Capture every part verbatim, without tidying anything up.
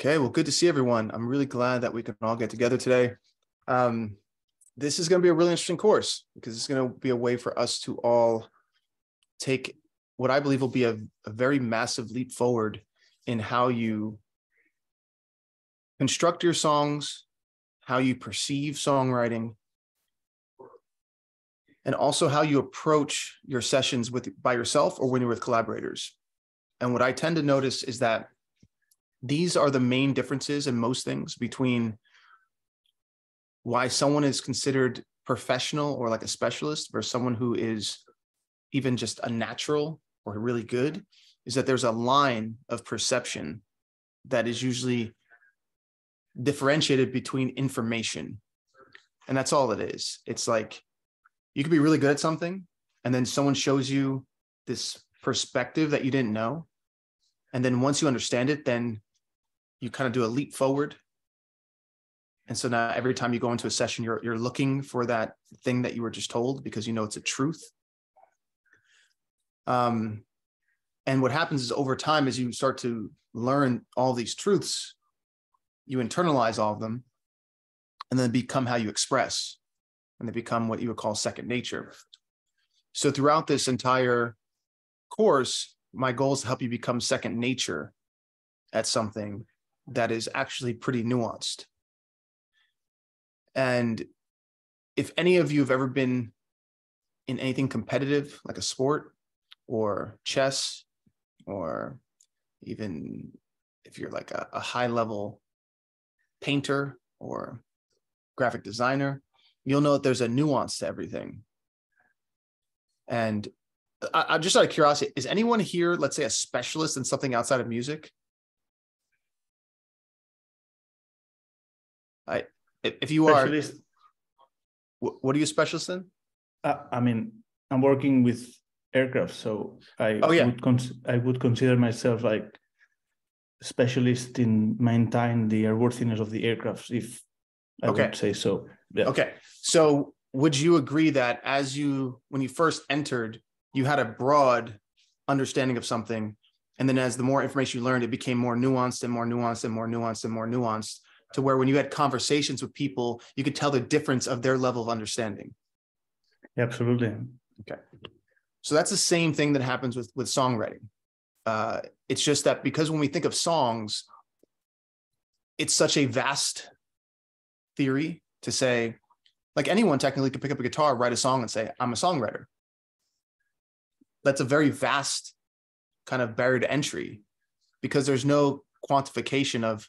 Okay, well, good to see everyone. I'm really glad that we can all get together today. Um, this is going to be a really interesting course because it's going to be a way for us to all take what I believe will be a, a very massive leap forward in how you construct your songs, how you perceive songwriting, and also how you approach your sessions with by yourself or when you're with collaborators. And what I tend to notice is that these are the main differences in most things between why someone is considered professional or like a specialist versus someone who is even just a natural or really good, is that there's a line of perception that is usually differentiated between information. And that's all it is. It's like, you could be really good at something, and then someone shows you this perspective that you didn't know. And then once you understand it, then you kind of do a leap forward. And so now every time you go into a session, you're, you're looking for that thing that you were just told because you know it's a truth. Um, and what happens is over time, as you start to learn all these truths, you internalize all of them and then become how you express. And they become what you would call second nature. So throughout this entire course, my goal is to help you become second nature at something that is actually pretty nuanced. And if any of you have ever been in anything competitive, like a sport or chess, or even if you're like a, a high-level painter or graphic designer, you'll know that there's a nuance to everything. And I, I just out of curiosity, is anyone here, let's say, a specialist in something outside of music? I, if you are, what, what are you a specialist in? Uh, I mean, I'm working with aircraft, so I oh, yeah. would con- I would consider myself like specialist in maintaining the airworthiness of the aircraft, if I okay. would say so. Yeah. Okay, so would you agree that as you, when you first entered, you had a broad understanding of something, and then as the more information you learned, it became more nuanced and more nuanced and more nuanced and more nuanced, to where when you had conversations with people, you could tell the difference of their level of understanding? Absolutely. Okay. So that's the same thing that happens with, with songwriting. Uh, it's just that because when we think of songs, it's such a vast theory to say, like anyone technically could pick up a guitar, write a song and say, I'm a songwriter. That's a very vast kind of barrier to entry because there's no quantification of,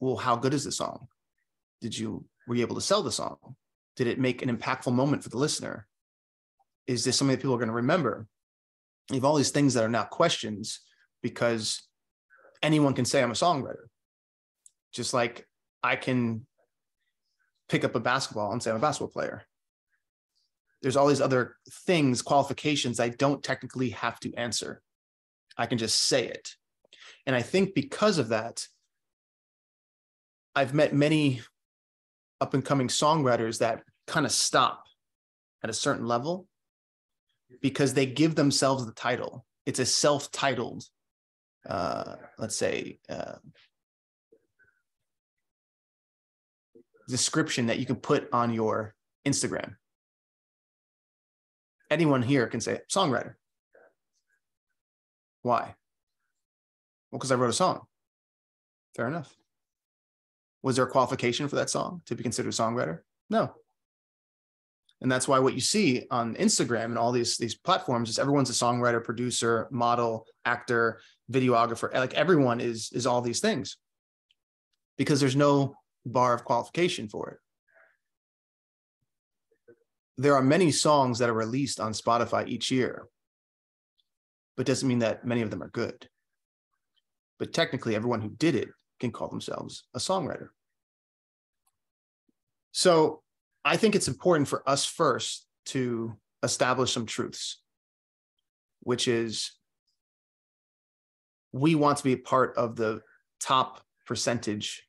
well, how good is the song? Did you, were you able to sell the song? Did it make an impactful moment for the listener? Is this something that people are going to remember? You have all these things that are now questions because anyone can say I'm a songwriter. Just like I can pick up a basketball and say I'm a basketball player. There's all these other things, qualifications I don't technically have to answer. I can just say it. And I think because of that, I've met many up and coming songwriters that kind of stop at a certain level because they give themselves the title. It's a self-titled, uh, let's say, uh, description that you can put on your Instagram. Anyone here can say songwriter. Why? Well, because I wrote a song. Fair enough. Was there a qualification for that song to be considered a songwriter? No. And that's why what you see on Instagram and all these, these platforms is everyone's a songwriter, producer, model, actor, videographer. Like everyone is, is all these things because there's no bar of qualification for it. There are many songs that are released on Spotify each year, but doesn't mean that many of them are good. But technically, everyone who did it can call themselves a songwriter. So I think it's important for us first to establish some truths, which is we want to be a part of the top percentage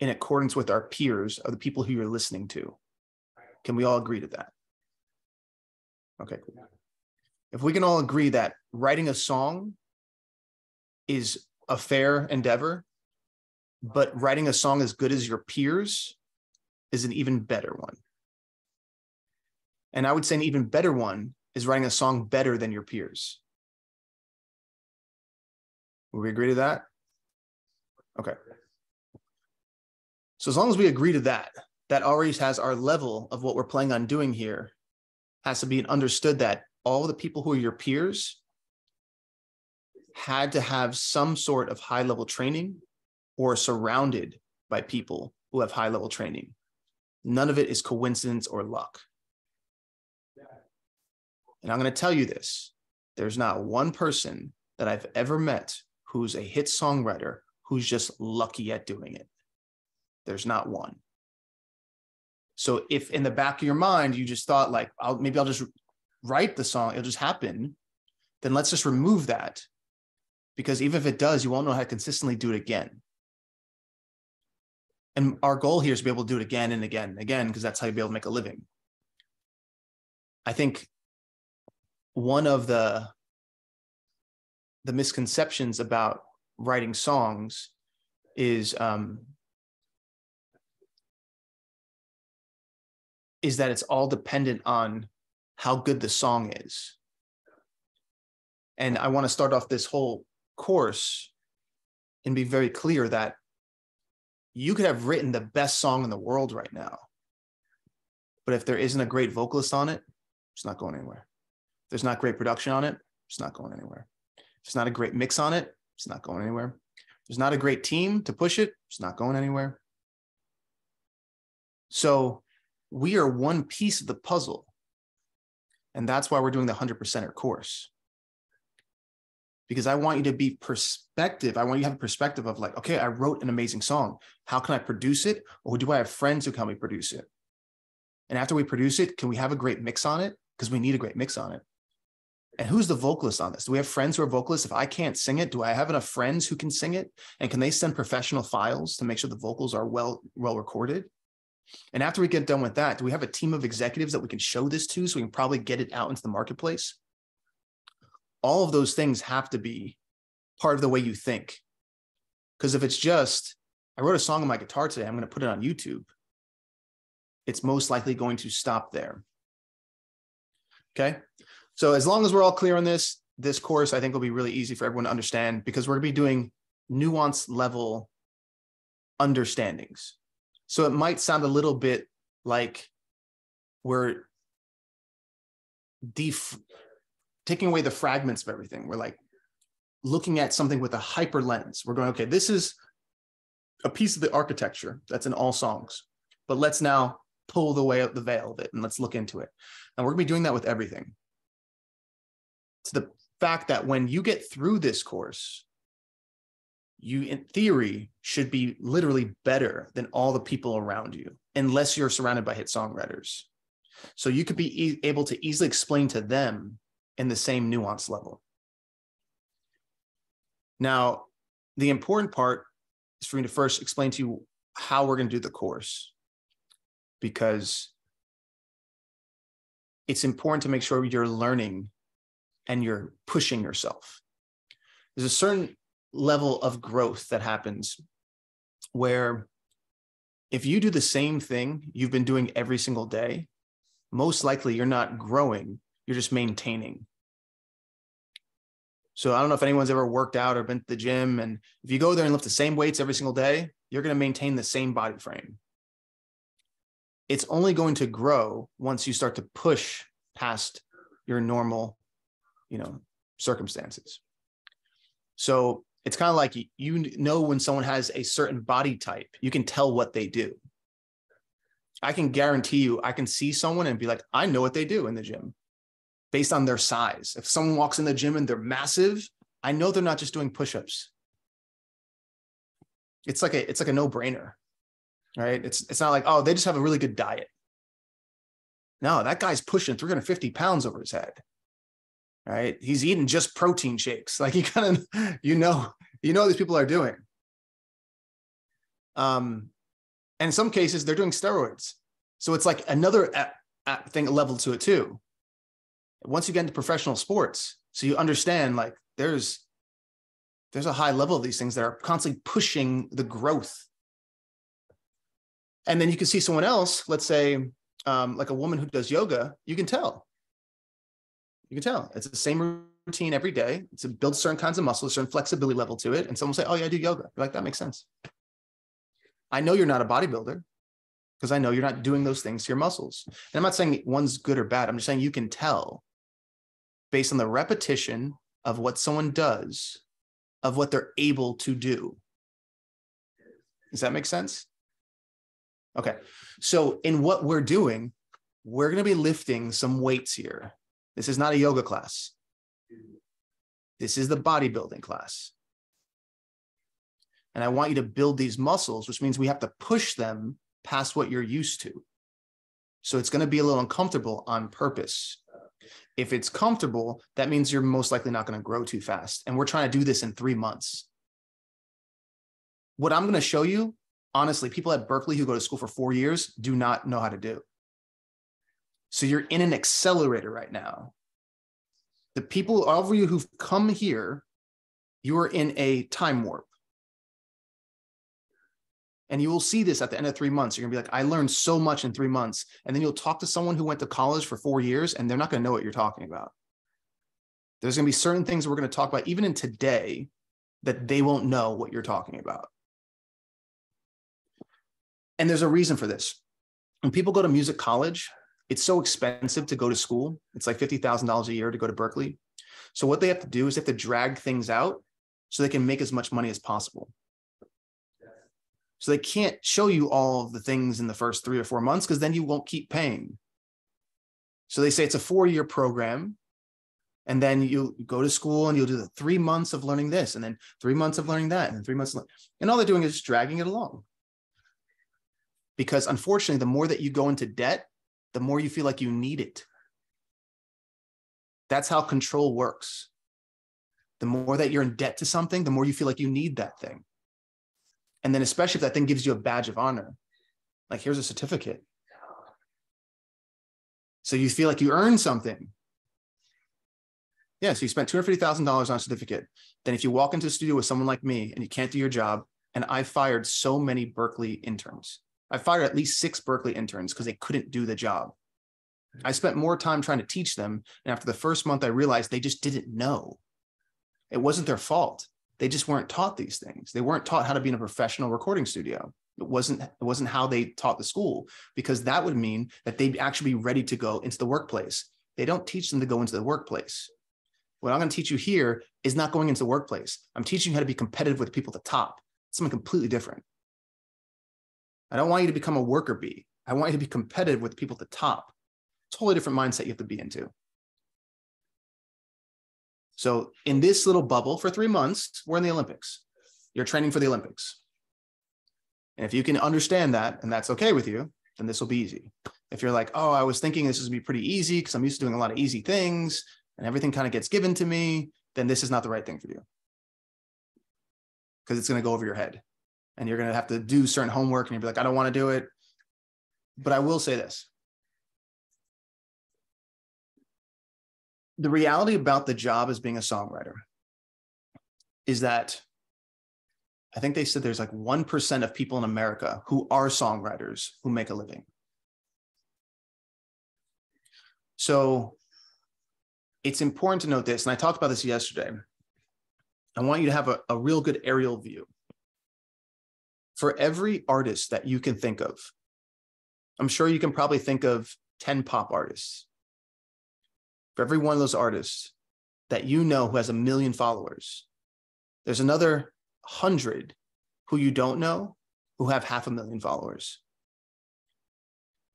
in accordance with our peers of the people who you're listening to. Can we all agree to that? Okay, cool. If we can all agree that writing a song is a fair endeavor, but writing a song as good as your peers is an even better one. And I would say an even better one is writing a song better than your peers. Would we agree to that? Okay. So as long as we agree to that, that already has our level of what we're planning on doing here has to be understood that all the people who are your peers had to have some sort of high-level training or surrounded by people who have high-level training. None of it is coincidence or luck. And I'm going to tell you this. There's not one person that I've ever met who's a hit songwriter who's just lucky at doing it. There's not one. So if in the back of your mind, you just thought like, I'll, maybe I'll just write the song, it'll just happen, then let's just remove that. Because even if it does, you won't know how to consistently do it again. And our goal here is to be able to do it again and again and again, because that's how you'll be able to make a living. I think one of the, the misconceptions about writing songs is, um, is that it's all dependent on how good the song is. And I want to start off this whole course and be very clear that you could have written the best song in the world right now, but if there isn't a great vocalist on it, it's not going anywhere. If there's not great production on it, it's not going anywhere. If it's not a great mix on it, it's not going anywhere. If there's not a great team to push it, it's not going anywhere. So we are one piece of the puzzle. And that's why we're doing the one hundred percenter course. Because I want you to be perspective. I want you to have a perspective of like, okay, I wrote an amazing song. How can I produce it? Or do I have friends who can help me produce it? And after we produce it, can we have a great mix on it? Because we need a great mix on it. And who's the vocalist on this? Do we have friends who are vocalists? If I can't sing it, do I have enough friends who can sing it? And can they send professional files to make sure the vocals are well, well recorded? And after we get done with that, do we have a team of executives that we can show this to so we can probably get it out into the marketplace? All of those things have to be part of the way you think. Because if it's just, I wrote a song on my guitar today, I'm going to put it on YouTube, it's most likely going to stop there. Okay? So as long as we're all clear on this, this course I think will be really easy for everyone to understand because we're going to be doing nuance level understandings. So it might sound a little bit like we're def- taking away the fragments of everything. We're like looking at something with a hyper lens. We're going, okay, this is a piece of the architecture that's in all songs, but let's now pull the way out the veil of it and let's look into it. And we're gonna be doing that with everything. It's the fact that when you get through this course, you, in theory, should be literally better than all the people around you, unless you're surrounded by hit songwriters. So you could be e- able to easily explain to them in the same nuance level. Now, the important part is for me to first explain to you how we're going to do the course, because it's important to make sure you're learning and you're pushing yourself. There's a certain level of growth that happens where if you do the same thing you've been doing every single day, most likely you're not growing, you're just maintaining. So I don't know if anyone's ever worked out or been to the gym, and if you go there and lift the same weights every single day, you're going to maintain the same body frame. It's only going to grow once you start to push past your normal, you know, circumstances. So it's kind of like, you know, when someone has a certain body type, you can tell what they do. I can guarantee you, I can see someone and be like, I know what they do in the gym based on their size. If someone walks in the gym and they're massive, I know they're not just doing push-ups. It's like a, it's like a no-brainer, right? It's, it's not like, oh, they just have a really good diet. No, that guy's pushing three hundred fifty pounds over his head. Right? He's eating just protein shakes. Like you kind of, you know, you know what these people are doing. Um, and in some cases they're doing steroids. So it's like another at, at thing, level to it too. Once you get into professional sports, so you understand like there's there's a high level of these things that are constantly pushing the growth. And then you can see someone else, let's say um, like a woman who does yoga, you can tell. You can tell it's the same routine every day. It's it builds certain kinds of muscles, certain flexibility level to it. And someone will say, oh yeah, I do yoga. You're like, that makes sense. I know you're not a bodybuilder because I know you're not doing those things to your muscles. And I'm not saying one's good or bad. I'm just saying you can tell based on the repetition of what someone does, of what they're able to do. Does that make sense? Okay. So in what we're doing, we're going to be lifting some weights here. This is not a yoga class. This is the bodybuilding class. And I want you to build these muscles, which means we have to push them past what you're used to. So it's going to be a little uncomfortable on purpose. If it's comfortable, that means you're most likely not going to grow too fast. And we're trying to do this in three months. What I'm going to show you, honestly, people at Berklee who go to school for four years do not know how to do. So you're in an accelerator right now. The people, all of you who've come here, you are in a time warp. And you will see this at the end of three months. You're gonna be like, I learned so much in three months. And then you'll talk to someone who went to college for four years and they're not gonna know what you're talking about. There's gonna be certain things we're gonna talk about even in today that they won't know what you're talking about. And there's a reason for this. When people go to music college, it's so expensive to go to school. It's like fifty thousand dollars a year to go to Berklee. So what they have to do is they have to drag things out so they can make as much money as possible. So they can't show you all of the things in the first three or four months because then you won't keep paying. So they say it's a four-year program, and then you go to school and you'll do the three months of learning this, and then three months of learning that, and then three months. Of and all they're doing is just dragging it along. Because unfortunately, the more that you go into debt, the more you feel like you need it. That's how control works. The more that you're in debt to something, the more you feel like you need that thing. And then especially if that thing gives you a badge of honor, like here's a certificate. So you feel like you earned something. Yeah, so you spent two hundred fifty thousand dollars on a certificate. Then if you walk into a studio with someone like me and you can't do your job, and I fired so many Berklee interns. I fired at least six Berklee interns because they couldn't do the job. I spent more time trying to teach them. And after the first month, I realized they just didn't know. It wasn't their fault. They just weren't taught these things. They weren't taught how to be in a professional recording studio. It wasn't, it wasn't how they taught the school, because that would mean that they'd actually be ready to go into the workplace. They don't teach them to go into the workplace. What I'm going to teach you here is not going into the workplace. I'm teaching you how to be competitive with people at the top. It's something completely different. I don't want you to become a worker bee. I want you to be competitive with people at the top. Totally different mindset you have to be into. So in this little bubble for three months, we're in the Olympics. You're training for the Olympics. And if you can understand that, and that's okay with you, then this will be easy. If you're like, oh, I was thinking this is gonna be pretty easy because I'm used to doing a lot of easy things and everything kind of gets given to me, then this is not the right thing for you. Because it's gonna go over your head and you're gonna have to do certain homework and you'll be like, I don't wanna do it. But I will say this. The reality about the job as being a songwriter is that I think they said there's like one percent of people in America who are songwriters who make a living. So it's important to note this, and I talked about this yesterday. I want you to have a, a real good aerial view. For every artist that you can think of, I'm sure you can probably think of ten pop artists. For every one of those artists that you know who has a million followers, there's another hundred who you don't know who have half a million followers.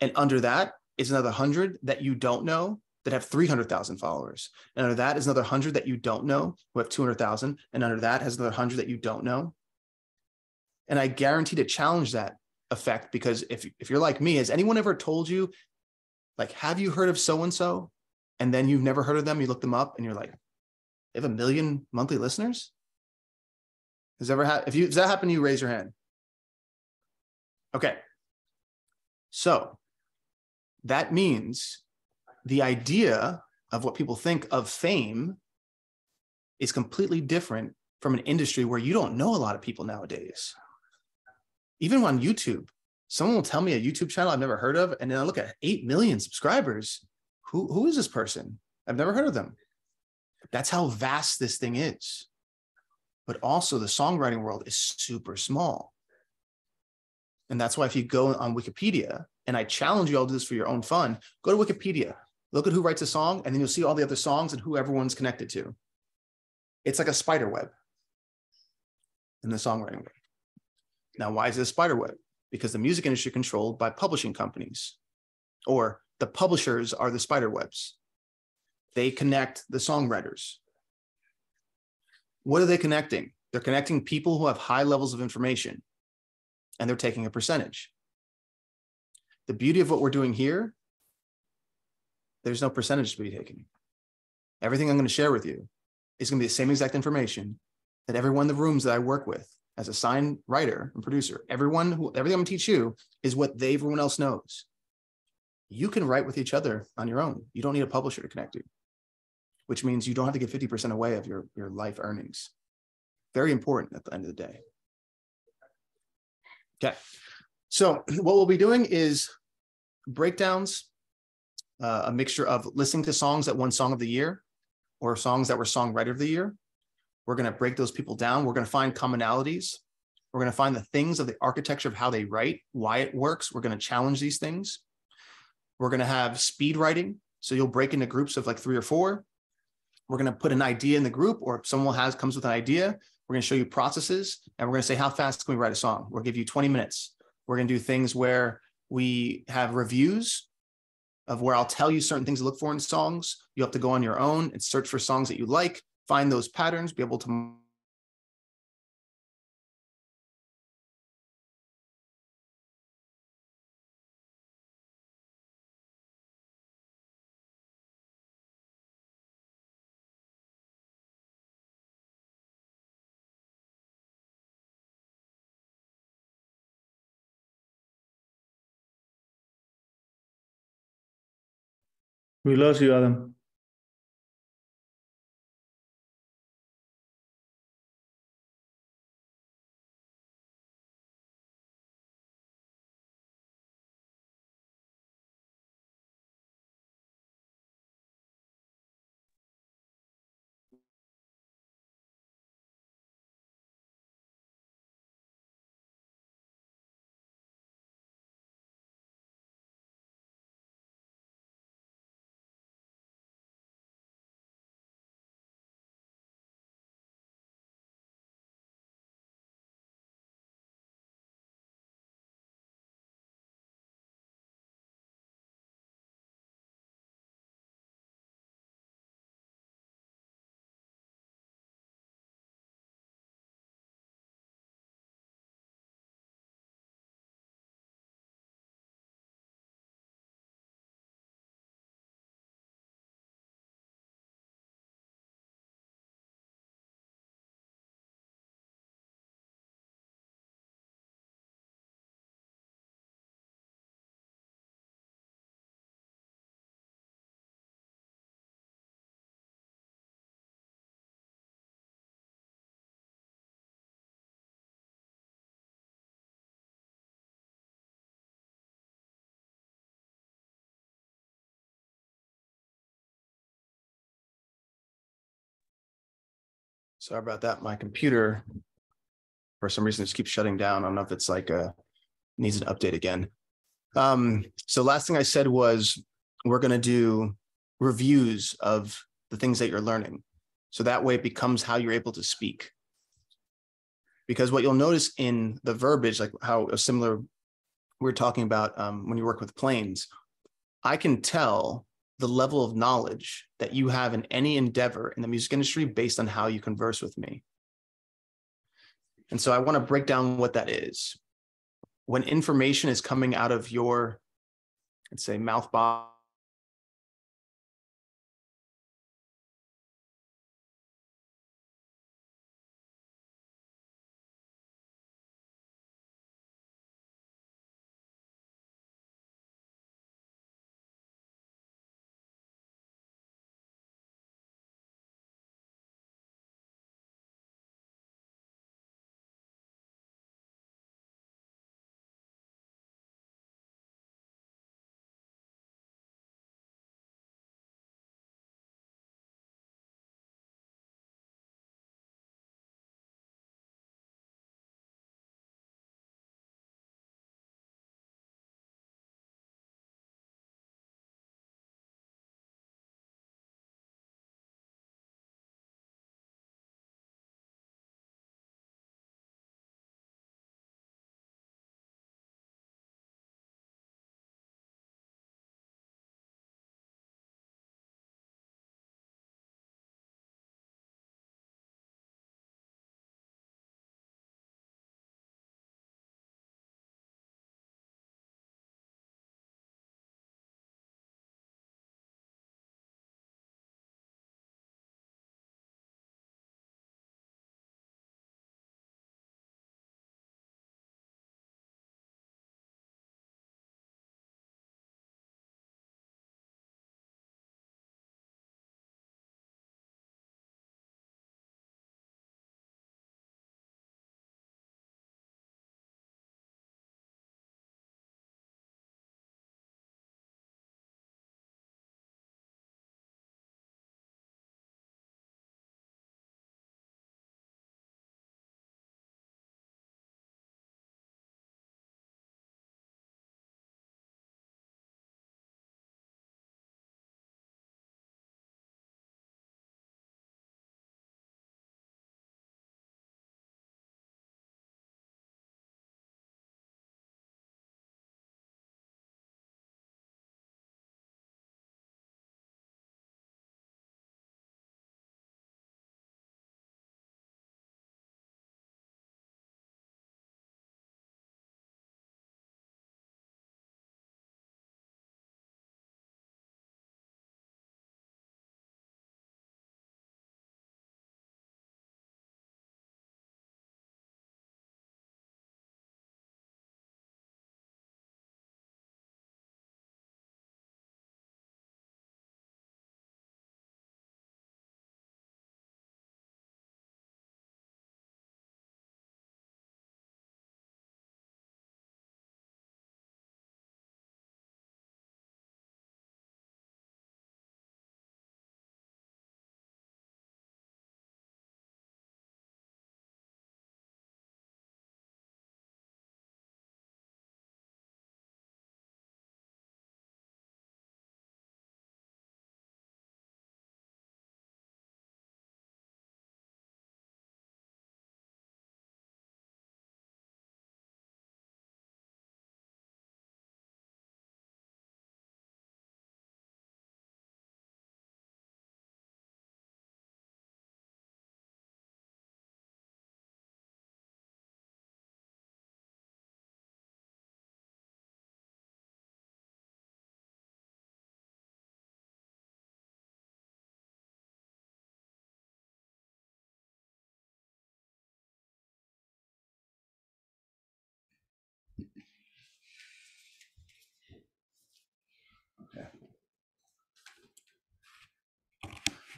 And under that is another hundred that you don't know that have three hundred thousand followers. And under that is another hundred that you don't know who have two hundred thousand. And under that has another hundred that you don't know. And I guarantee to challenge that effect, because if, if you're like me, has anyone ever told you, like, have you heard of so-and-so? And then you've never heard of them, you look them up and you're like, they have a million monthly listeners? Has ever ha- if you, does that happen to you, raise your hand. Okay. So that means the idea of what people think of fame is completely different from an industry where you don't know a lot of people nowadays. Even on YouTube, someone will tell me a YouTube channel I've never heard of, and then I look at eight million subscribers. Who, who is this person? I've never heard of them. That's how vast this thing is. But also the songwriting world is super small. And that's why if you go on Wikipedia, and I challenge you all to do this for your own fun, go to Wikipedia, look at who writes a song, and then you'll see all the other songs and who everyone's connected to. It's like a spider web in the songwriting world. Now, why is it a spider web? Because the music industry is controlled by publishing companies, or the publishers are the spider webs. They connect the songwriters. What are they connecting? They're connecting people who have high levels of information, and they're taking a percentage. The beauty of what we're doing here, there's no percentage to be taken. Everything I'm going to share with you is going to be the same exact information that everyone in the rooms that I work with as a signed writer and producer, everyone who, everything I'm going to teach you is what they, everyone else knows. You can write with each other on your own. You don't need a publisher to connect you, which means you don't have to give fifty percent away of your, your life earnings. Very important at the end of the day. Okay. So what we'll be doing is breakdowns, uh, a mixture of listening to songs that won Song of the Year or songs that were Songwriter of the Year. We're going to break those people down. We're going to find commonalities. We're going to find the things of the architecture of how they write, why it works. We're going to challenge these things. We're going to have speed writing. So you'll break into groups of like three or four. We're going to put an idea in the group, or if someone has comes with an idea, we're going to show you processes, and we're going to say, how fast can we write a song? We'll give you twenty minutes. We're going to do things where we have reviews of where I'll tell you certain things to look for in songs. You have to go on your own and search for songs that you like, find those patterns, be able to We lost you, Adam. Sorry about that. My computer, for some reason, just keeps shutting down. I don't know if it's like a, needs an update again. Um, so last thing I said was we're going to do reviews of the things that you're learning. So that way it becomes how you're able to speak. Because what you'll notice in the verbiage, like how similar we're talking about um, when you work with planes, I can tell the level of knowledge that you have in any endeavor in the music industry based on how you converse with me. And so I want to break down what that is. When information is coming out of your, let's say, mouth box,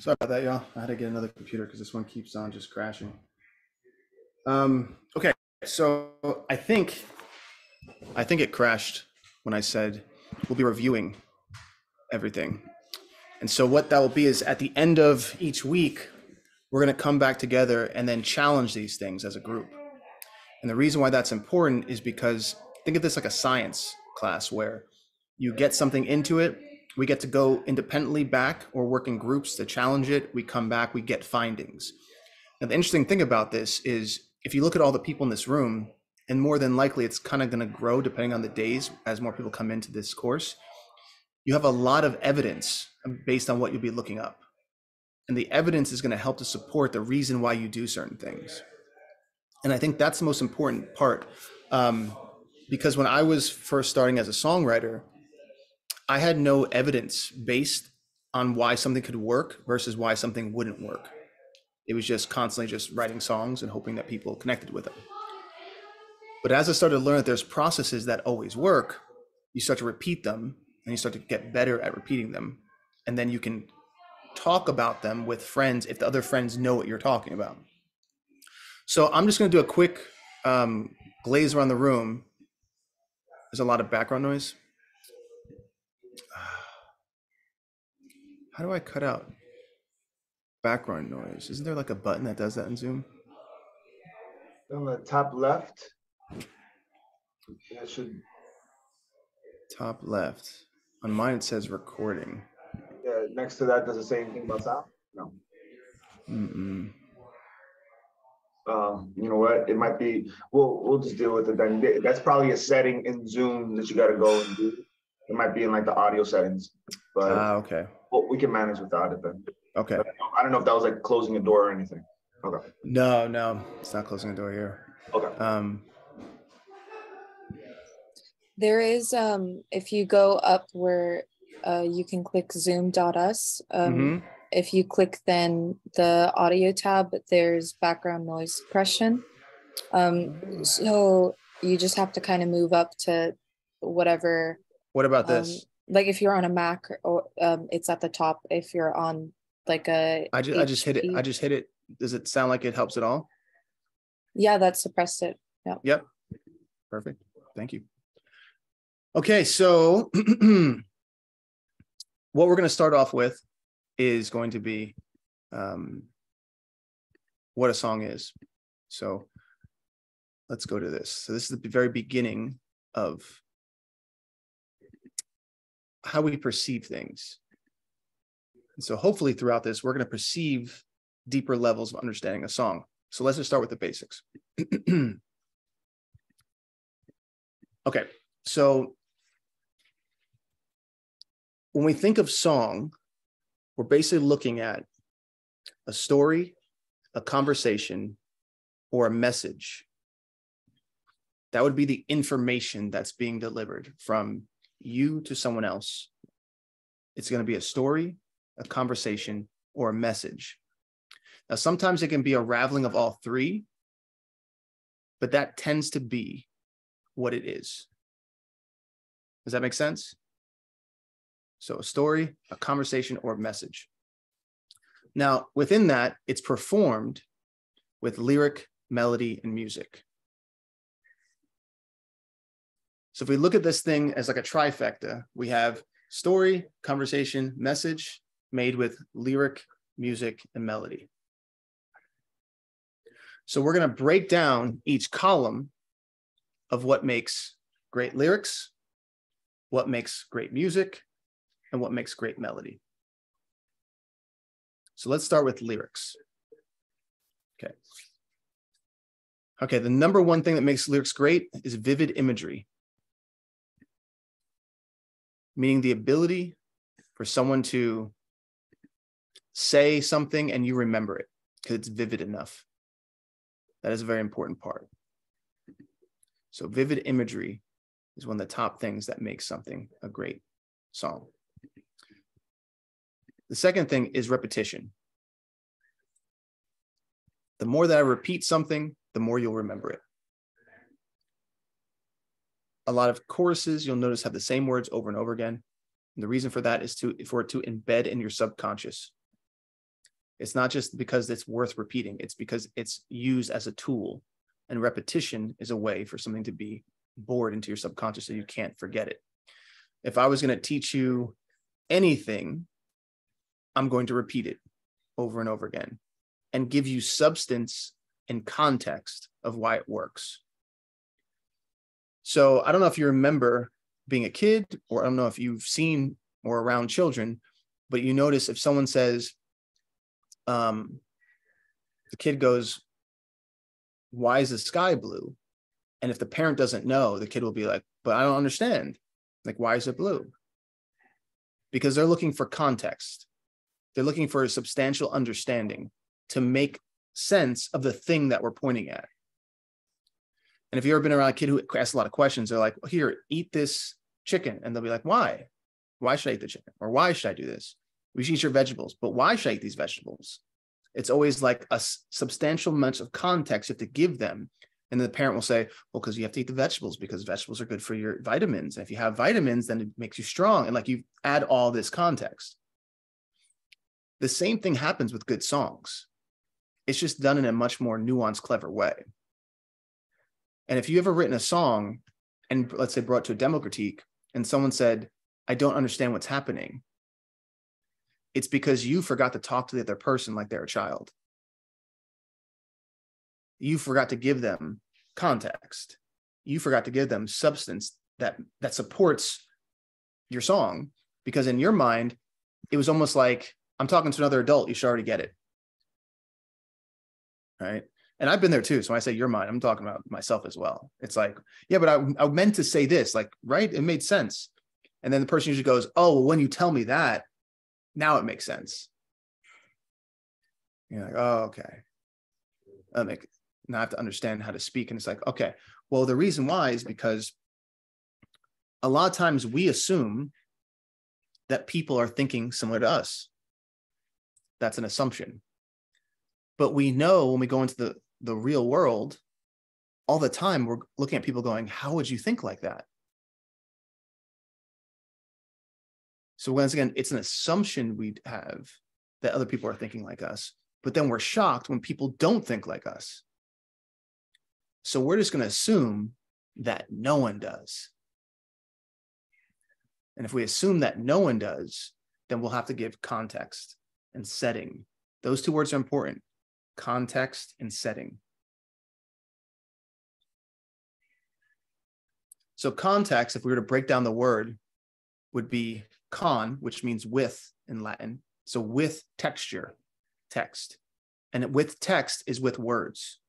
Sorry about that, y'all. I had to get another computer because this one keeps on just crashing. Um, okay, so I think, I think it crashed when I said we'll be reviewing everything. And so what that will be is at the end of each week, we're going to come back together and then challenge these things as a group. And the reason why that's important is because think of this like a science class where you get something into it. We get to go independently back or work in groups to challenge it. We come back, we get findings. Now, the interesting thing about this is if you look at all the people in this room, and more than likely it's kind of going to grow depending on the days as more people come into this course, you have a lot of evidence based on what you'll be looking up. And the evidence is going to help to support the reason why you do certain things. And I think that's the most important part. Um, because when I was first starting as a songwriter, I had no evidence based on why something could work versus why something wouldn't work. It was just constantly just writing songs and hoping that people connected with them. But as I started to learn that there's processes that always work, you start to repeat them and you start to get better at repeating them. And then you can talk about them with friends if the other friends know what you're talking about. So I'm just gonna do a quick um, glaze around the room. There's a lot of background noise. How do I cut out background noise? Isn't there like a button that does that in Zoom? On the top left. That should. Top left. On mine it says recording. Yeah, next to that does the same thing about sound? No. Mm-mm. Um, you know what? It might be. We'll we'll just deal with it then. That's probably a setting in Zoom that you got to go and do. It might be in like the audio settings, but ah, okay. Well, we can manage without it then. Okay. I don't, know, I don't know if that was like closing a door or anything. Okay. No, no, it's not closing a door here. Okay. Um. There is, um, if you go up where uh, you can click zoom dot us, um, mm-hmm. If you click then the audio tab, there's background noise suppression. Um, so you just have to kind of move up to whatever. What about this? Um, like if you're on a Mac, or um, it's at the top. If you're on like a, I just H P. I just hit it. I just hit it. Does it sound like it helps at all? Yeah, that suppressed it. Yeah. Yep. Perfect. Thank you. Okay, so what we're going to start off with is going to be um, what a song is. So let's go to this. So this is the very beginning of how we perceive things. And so hopefully throughout this, we're going to perceive deeper levels of understanding a song. So let's just start with the basics. Okay, so when we think of song, we're basically looking at a story, a conversation, or a message. That would be the information that's being delivered from you to someone else. It's going to be a story, a conversation, or a message. Now, sometimes it can be a raveling of all three, but that tends to be what it is. Does that make sense? So a story, a conversation, or a message. Now, within that, it's performed with lyric, melody, and music. So if we look at this thing as like a trifecta, we have story, conversation, message made with lyric, music, and melody. So we're going to break down each column of what makes great lyrics, what makes great music, and what makes great melody. So let's start with lyrics. Okay. Okay, the number one thing that makes lyrics great is vivid imagery, meaning the ability for someone to say something and you remember it because it's vivid enough. That is a very important part. So vivid imagery is one of the top things that makes something a great song. The second thing is repetition. The more that I repeat something, the more you'll remember it. A lot of choruses you'll notice have the same words over and over again. And the reason for that is to for it to embed in your subconscious. It's not just because it's worth repeating. It's because it's used as a tool, and repetition is a way for something to be bored into your subconscious so you can't forget it. If I was going to teach you anything, I'm going to repeat it over and over again and give you substance and context of why it works. So I don't know if you remember being a kid, or I don't know if you've seen or around children, but you notice if someone says, um, the kid goes, why is the sky blue? And if the parent doesn't know, the kid will be like, but I don't understand. Like, why is it blue? Because they're looking for context. They're looking for a substantial understanding to make sense of the thing that we're pointing at. And if you've ever been around a kid who asks a lot of questions, they're like, well, here, eat this chicken. And they'll be like, why? Why should I eat the chicken? Or why should I do this? We should eat your vegetables, but why should I eat these vegetables? It's always like a substantial amount of context you have to give them. And the parent will say, well, because you have to eat the vegetables, because vegetables are good for your vitamins. And if you have vitamins, then it makes you strong. And like, you add all this context. The same thing happens with good songs. It's just done in a much more nuanced, clever way. And if you ever written a song and let's say brought to a demo critique and someone said, I don't understand what's happening, it's because you forgot to talk to the other person like they're a child. You forgot to give them context. You forgot to give them substance that, that supports your song, because in your mind, it was almost like, I'm talking to another adult, you should already get it, right? And I've been there too. So when I say your mind, I'm talking about myself as well. It's like, yeah, but I, I meant to say this, like, right? It made sense. And then the person usually goes, oh, well, when you tell me that, now it makes sense. You're like, oh, okay. Um, it, now I have to understand how to speak. And it's like, okay, well, the reason why is because a lot of times we assume that people are thinking similar to us. That's an assumption. But we know when we go into the, the real world, all the time we're looking at people going, how would you think like that? So once again, it's an assumption we have that other people are thinking like us, but then we're shocked when people don't think like us. So we're just going to assume that no one does. And if we assume that no one does, then we'll have to give context and setting. Those two words are important. Context and setting. So context, if we were to break down the word, would be con, which means with in Latin. So with texture, text. And with text is with words.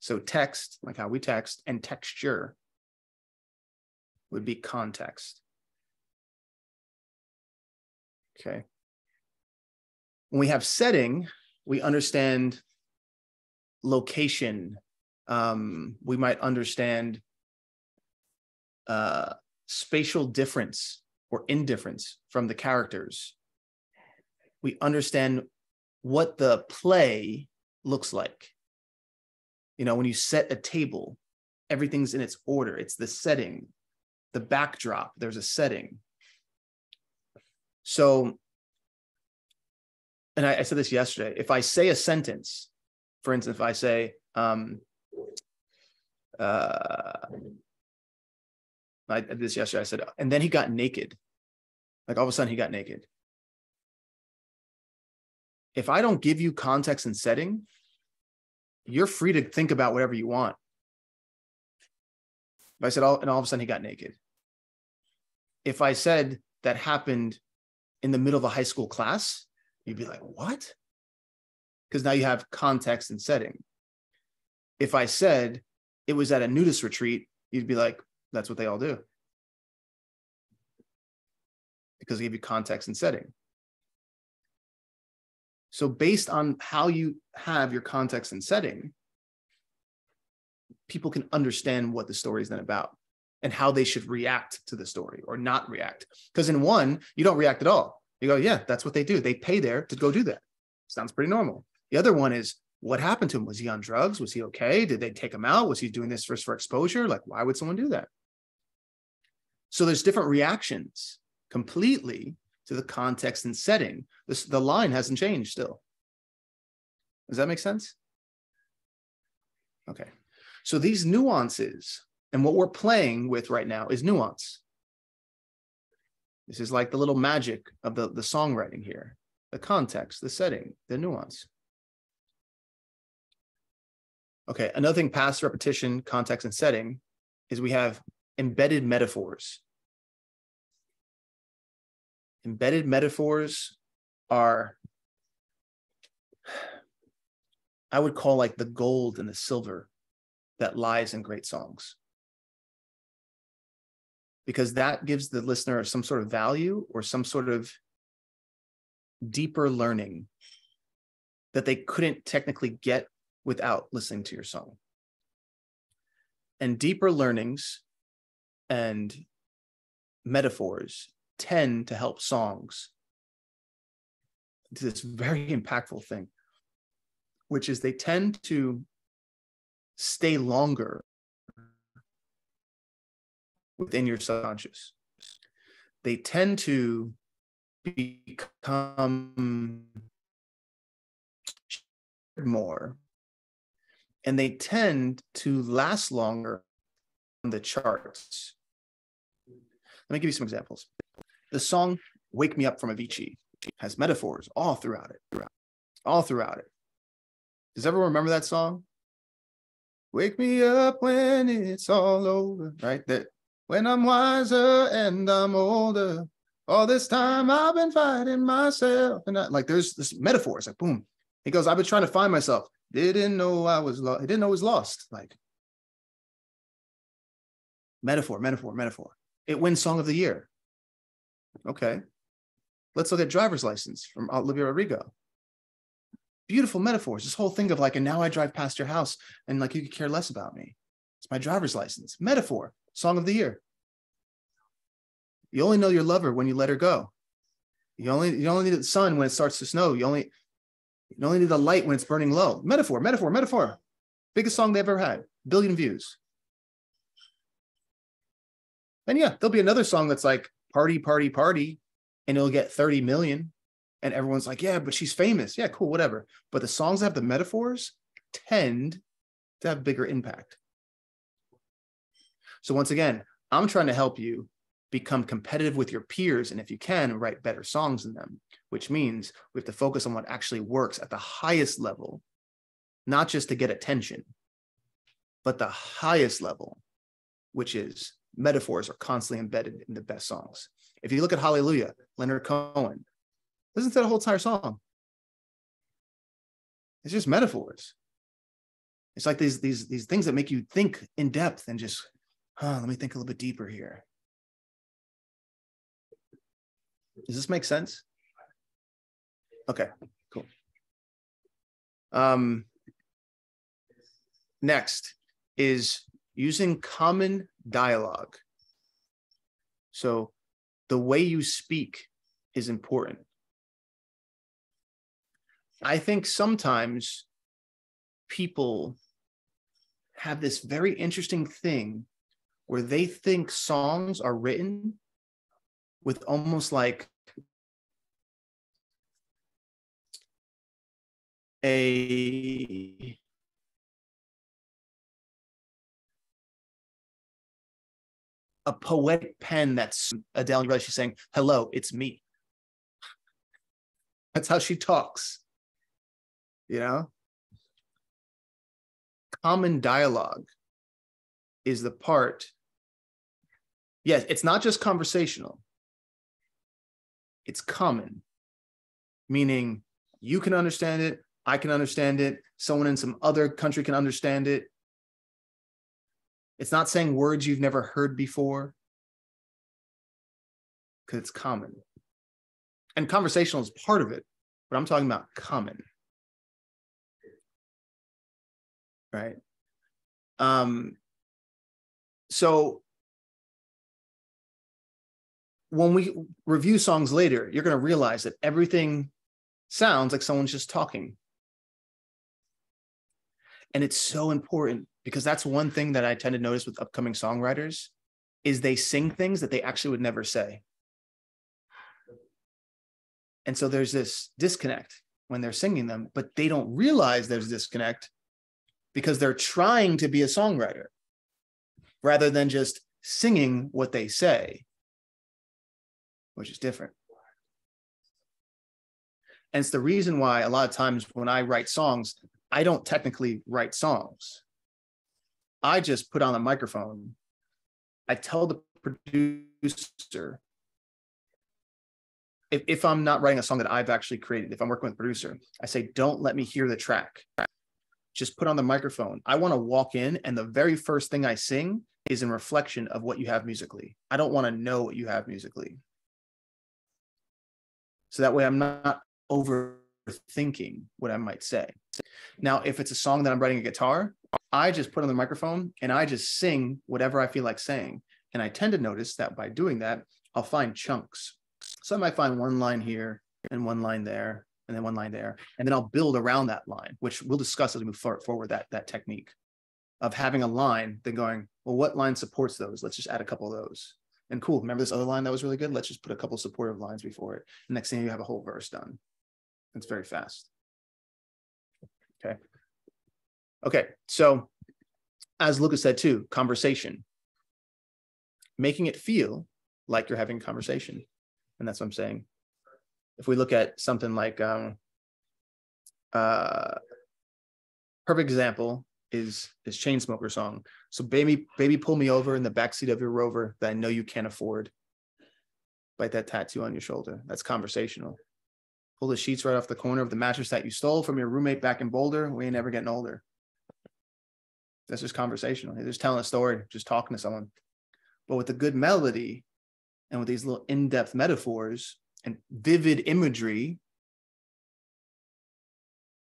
So text, like how we text, and texture would be context. Okay. When we have setting, we understand location. Um, we might understand uh, spatial difference or indifference from the characters. We understand what the play looks like. You know, when you set a table, everything's in its order. It's the setting, the backdrop. There's a setting. So, and I, I said this yesterday, if I say a sentence, for instance, if I say, um, uh, I did this yesterday, I said, and then he got naked. Like all of a sudden he got naked. If I don't give you context and setting, you're free to think about whatever you want. If I said, all, and all of a sudden he got naked. If I said that happened in the middle of a high school class, you'd be like, what? Because now you have context and setting. If I said it was at a nudist retreat, you'd be like, that's what they all do. Because they give you context and setting. So based on how you have your context and setting, people can understand what the story is then about and how they should react to the story or not react. Because in one, you don't react at all. You go, yeah, that's what they do. They pay there to go do that. Sounds pretty normal. The other one is, what happened to him? Was he on drugs? Was he okay? Did they take him out? Was he doing this first for exposure? Like, why would someone do that? So there's different reactions completely to the context and setting. This, the line hasn't changed still. Does that make sense? Okay. So these nuances, and what we're playing with right now is nuance. This is like the little magic of the, the songwriting here, the context, the setting, the nuance. Okay, another thing past repetition, context, and setting is we have embedded metaphors. Embedded metaphors are, I would call like the gold and the silver that lies in great songs. Because that gives the listener some sort of value or some sort of deeper learning that they couldn't technically get without listening to your song. And deeper learnings and metaphors tend to help songs do this very impactful thing, which is they tend to stay longer within your subconscious. They tend to become more, and they tend to last longer on the charts. Let me give you some examples. The song Wake Me Up from Avicii has metaphors all throughout it, all throughout it. Does everyone remember that song? Wake me up when it's all over, right? That when I'm wiser and I'm older, all this time I've been fighting myself. And I, like there's this metaphor, it's like, boom. He goes, I've been trying to find myself. Didn't know I was lost. I didn't know I was lost. Like metaphor, metaphor, metaphor. It wins Song of the Year. Okay. Let's look at Driver's License from Olivia Rodrigo. Beautiful metaphors. This whole thing of like, and now I drive past your house and like, you could care less about me. It's my driver's license. Metaphor, Song of the Year. You only know your lover when you let her go. You only, you only need the sun when it starts to snow. You only, you only need the light when it's burning low. Metaphor, metaphor, metaphor. Biggest song they've ever had. Billion views. And yeah, there'll be another song that's like party, party, party, and it'll get thirty million. And everyone's like, yeah, but she's famous. Yeah, cool, whatever. But the songs that have the metaphors tend to have bigger impact. So once again, I'm trying to help you become competitive with your peers. And if you can, write better songs than them, which means we have to focus on what actually works at the highest level, not just to get attention, but the highest level, which is metaphors are constantly embedded in the best songs. If you look at Hallelujah, Leonard Cohen, listen to the whole entire song. It's just metaphors. It's like these, these, these things that make you think in depth and just, huh, let me think a little bit deeper here. Does this make sense? Okay, cool. Um, next is using common dialogue. So the way you speak is important. I think sometimes people have this very interesting thing where they think songs are written with almost like a a poetic pen that's Adele, and you realize she's saying, hello, it's me. That's how she talks. You know, common dialogue is the part. Yes, it's not just conversational. It's common, meaning you can understand it, I can understand it, someone in some other country can understand it. It's not saying words you've never heard before, because it's common. And conversational is part of it, but I'm talking about common. Right. Um, so when we review songs later, you're going to realize that everything sounds like someone's just talking. And it's so important because that's one thing that I tend to notice with upcoming songwriters is they sing things that they actually would never say. And so there's this disconnect. when they're singing them, but they don't realize there's a disconnect because they're trying to be a songwriter rather than just singing what they say, which is different. And it's the reason why a lot of times when I write songs, I don't technically write songs. I just put on a microphone. I tell the producer, if, if I'm not writing a song that I've actually created, if I'm working with a producer, I say, don't let me hear the track. Just put on the microphone. I want to walk in and the very first thing I sing is in reflection of what you have musically. I don't want to know what you have musically. So that way I'm not overthinking what I might say. Now, if it's a song that I'm writing a guitar, I just put on the microphone and I just sing whatever I feel like saying. And I tend to notice that by doing that, I'll find chunks. So I might find one line here and one line there and then one line there. And then I'll build around that line, which we'll discuss as we move forward, that, that technique of having a line, then going, well, what line supports those? Let's just add a couple of those. And cool, remember this other line that was really good? Let's just put a couple of supportive lines before it. And next thing you have a whole verse done. It's very fast. Okay. Okay, so as Lucas said too, conversation. Making it feel like you're having a conversation. And that's what I'm saying. If we look at something like, um, uh, perfect example is, is Chainsmokers song. So baby, baby, pull me over in the backseat of your Rover that I know you can't afford. Bite that tattoo on your shoulder. That's conversational. Pull the sheets right off the corner of the mattress that you stole from your roommate back in Boulder. We ain't ever getting older. That's just conversational. You're just telling a story, just talking to someone. But with a good melody and with these little in-depth metaphors and vivid imagery,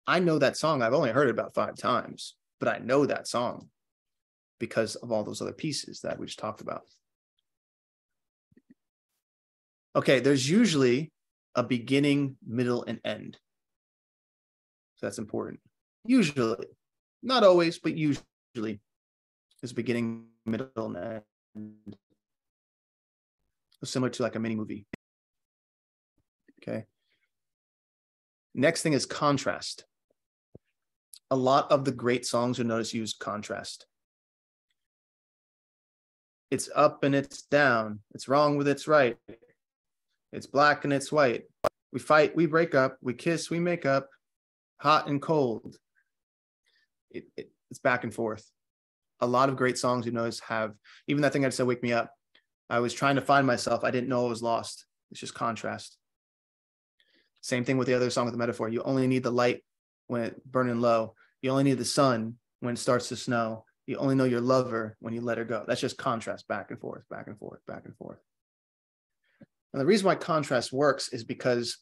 I know that song. I've only heard it about five times, but I know that song because of all those other pieces that we just talked about. Okay, there's usually a beginning, middle, and end. So that's important. Usually, not always, but usually there's a beginning, middle, and end. Similar to like a mini movie. Okay. Next thing is contrast. A lot of the great songs you'll notice use contrast. It's up and it's down. It's wrong with it's right. It's black and it's white. We fight, we break up, we kiss, we make up, hot and cold. It, it, it's back and forth. A lot of great songs you notice have, even that thing I said, wake me up. I was trying to find myself. I didn't know I was lost. It's just contrast. Same thing with the other song with the metaphor. You only need the light when it's burning low. You only need the sun when it starts to snow. You only know your lover when you let her go. That's just contrast back and forth, back and forth, back and forth. And the reason why contrast works is because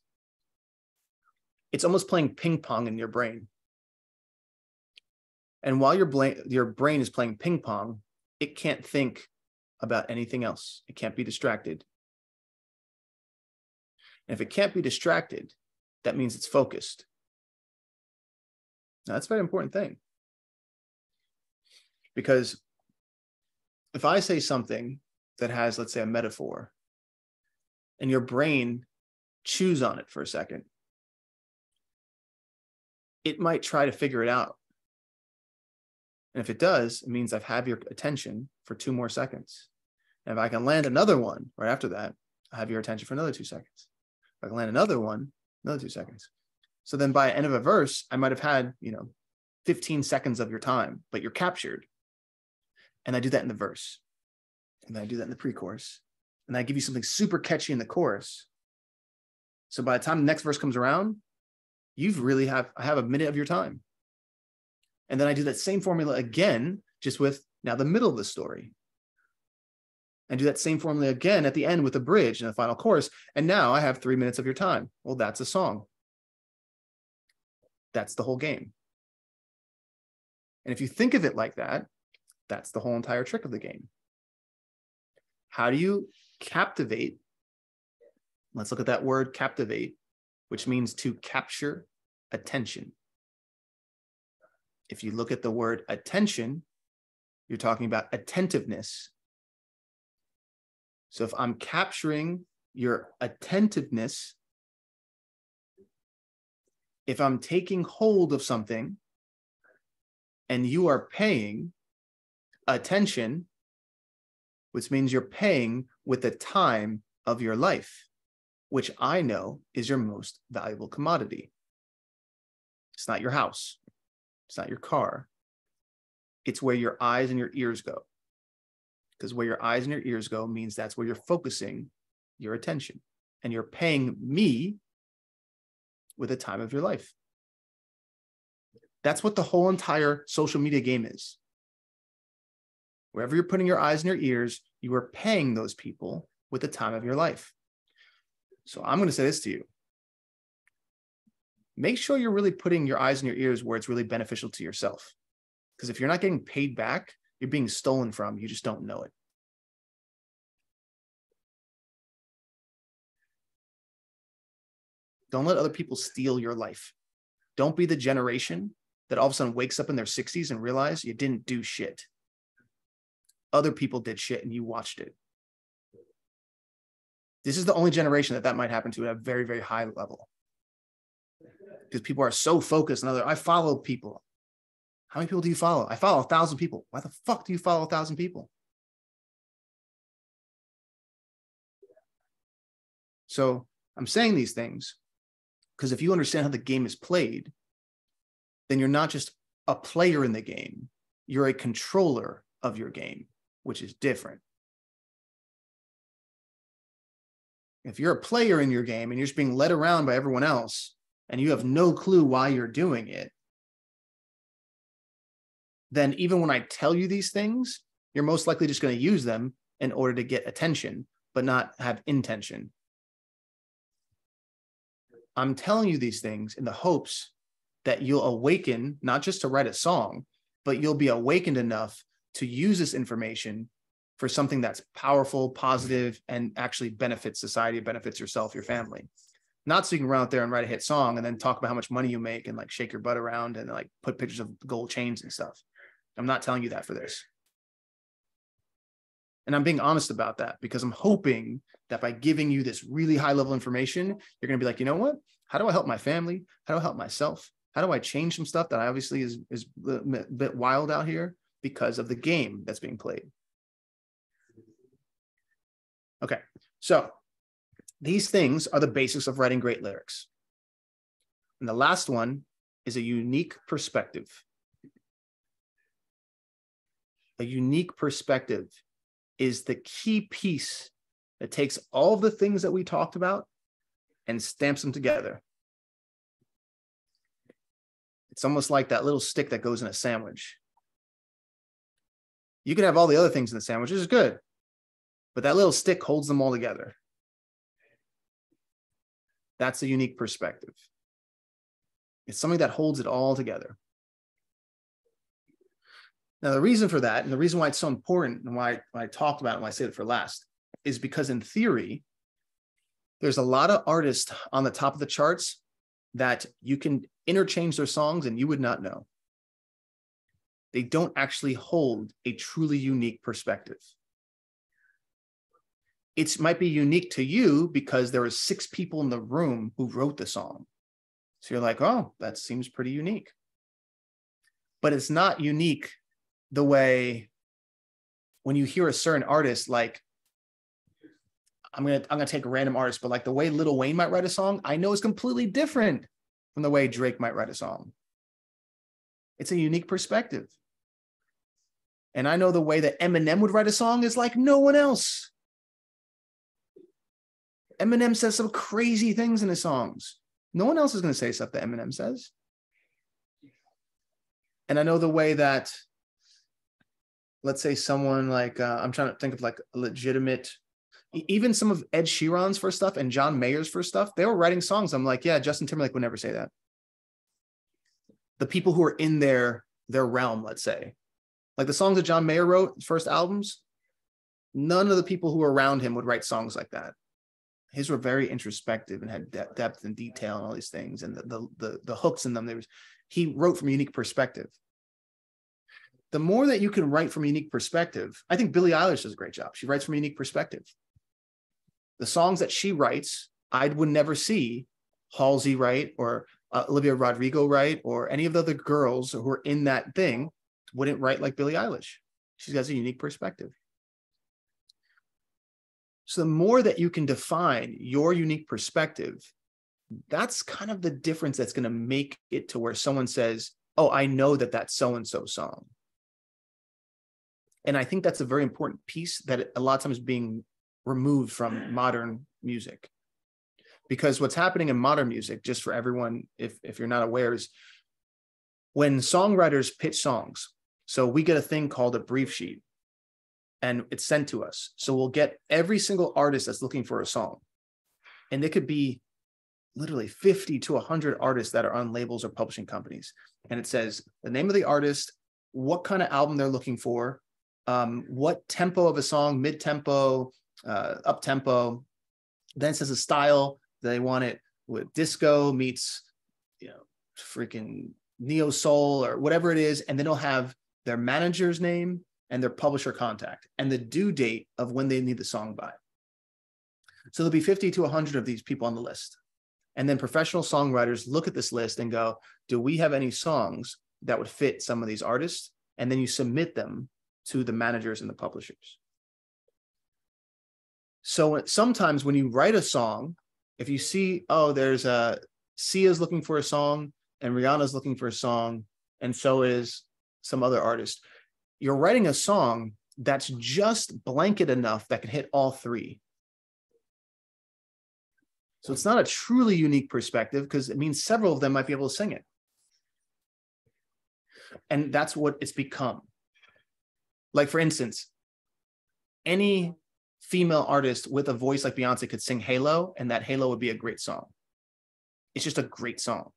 it's almost playing ping pong in your brain. And while your brain, your brain is playing ping pong, it can't think about anything else. It can't be distracted. And if it can't be distracted, that means it's focused. Now, that's a very important thing. Because if I say something that has, let's say, a metaphor, and your brain chews on it for a second, it might try to figure it out. And if it does, it means I've had your attention for two more seconds. And if I can land another one right after that, I have your attention for another two seconds. If I can land another one, another two seconds. So then by the end of a verse, I might have had, you know, fifteen seconds of your time, but you're captured. And I do that in the verse. And then I do that in the pre-chorus. And I give you something super catchy in the chorus. So by the time the next verse comes around, you've really have, I have a minute of your time. And then I do that same formula again, just with now the middle of the story. And do that same formula again at the end with the bridge and the final chorus. And now I have three minutes of your time. Well, that's a song. That's the whole game. And if you think of it like that, that's the whole entire trick of the game. How do you captivate? Let's look at that word captivate, which means to capture attention. If you look at the word attention, you're talking about attentiveness. So if I'm capturing your attentiveness, if I'm taking hold of something and you are paying attention, which means you're paying with the time of your life, which I know is your most valuable commodity. It's not your house. It's not your car. It's where your eyes and your ears go. Because where your eyes and your ears go means that's where you're focusing your attention. And you're paying me with the time of your life. That's what the whole entire social media game is. Wherever you're putting your eyes and your ears, you are paying those people with the time of your life. So I'm going to say this to you. Make sure you're really putting your eyes and your ears where it's really beneficial to yourself. Because if you're not getting paid back, you're being stolen from. You just don't know it. Don't let other people steal your life. Don't be the generation that all of a sudden wakes up in their sixties and realize you didn't do shit. Other people did shit and you watched it. This is the only generation that that might happen to at a very, very high level. Because people are so focused on other, I follow people. How many people do you follow? I follow a thousand people. Why the fuck do you follow a thousand people? So I'm saying these things because if you understand how the game is played, then you're not just a player in the game. You're a controller of your game, which is different. If you're a player in your game and you're just being led around by everyone else and you have no clue why you're doing it, then even when I tell you these things, you're most likely just going to use them in order to get attention, but not have intention. I'm telling you these things in the hopes that you'll awaken, not just to write a song, but you'll be awakened enough to use this information for something that's powerful, positive, and actually benefits society, benefits yourself, your family. Not so you can run out there and write a hit song and then talk about how much money you make and like shake your butt around and like put pictures of gold chains and stuff. I'm not telling you that for this. And I'm being honest about that because I'm hoping that by giving you this really high level information, you're going to be like, you know what? How do I help my family? How do I help myself? How do I change some stuff that I obviously is, is a bit wild out here because of the game that's being played? Okay, so these things are the basics of writing great lyrics. And the last one is a unique perspective. A unique perspective is the key piece that takes all the things that we talked about and stamps them together. It's almost like that little stick that goes in a sandwich. You can have all the other things in the sandwich, which is good, but that little stick holds them all together. That's a unique perspective. It's something that holds it all together. Now, the reason for that, and the reason why it's so important and why, why I talked about it and why I saved it for last, is because in theory, there's a lot of artists on the top of the charts that you can interchange their songs and you would not know. They don't actually hold a truly unique perspective. It might be unique to you because there are six people in the room who wrote the song. So you're like, oh, that seems pretty unique. But it's not unique the way when you hear a certain artist, like, I'm going to I'm going to take a random artist, but like the way Lil Wayne might write a song, I know is completely different from the way Drake might write a song. It's a unique perspective. And I know the way that Eminem would write a song is like no one else. Eminem says some crazy things in his songs. No one else is going to say stuff that Eminem says. And I know the way that, let's say someone like, uh, I'm trying to think of like a legitimate, even some of Ed Sheeran's first stuff and John Mayer's first stuff, they were writing songs. I'm like, yeah, Justin Timberlake would never say that. The people who are in their, their realm, let's say. Like the songs that John Mayer wrote, first albums, none of the people who were around him would write songs like that. His were very introspective and had de depth and detail and all these things and the, the, the, the hooks in them. There was, he wrote from a unique perspective. The more that you can write from a unique perspective, I think Billie Eilish does a great job. She writes from a unique perspective. The songs that she writes, I would never see Halsey write or uh, Olivia Rodrigo write, or any of the other girls who are in that thing wouldn't write like Billie Eilish. She has a unique perspective. So the more that you can define your unique perspective, that's kind of the difference that's going to make it to where someone says, oh, I know that that's so-and-so song. And I think that's a very important piece that a lot of times is being removed from modern music. Because what's happening in modern music, just for everyone, if, if you're not aware, is when songwriters pitch songs, so we get a thing called a brief sheet, and it's sent to us. So we'll get every single artist that's looking for a song. And it could be literally fifty to one hundred artists that are on labels or publishing companies. And it says the name of the artist, what kind of album they're looking for, um, what tempo of a song, mid-tempo, uh, up-tempo. Then it says a style. They want it with disco meets, you know, freaking neo-soul or whatever it is. And then it'll have their manager's name and their publisher contact and the due date of when they need the song by. So there'll be fifty to one hundred of these people on the list. And then professional songwriters look at this list and go, do we have any songs that would fit some of these artists? And then you submit them to the managers and the publishers. So sometimes when you write a song, if you see, oh, there's a Sia's looking for a song and Rihanna's looking for a song, and so is some other artist, you're writing a song that's just blanket enough that can hit all three. So it's not a truly unique perspective because it means several of them might be able to sing it. And that's what it's become. Like, for instance, any female artist with a voice like Beyonce could sing Halo, and that Halo would be a great song. It's just a great song.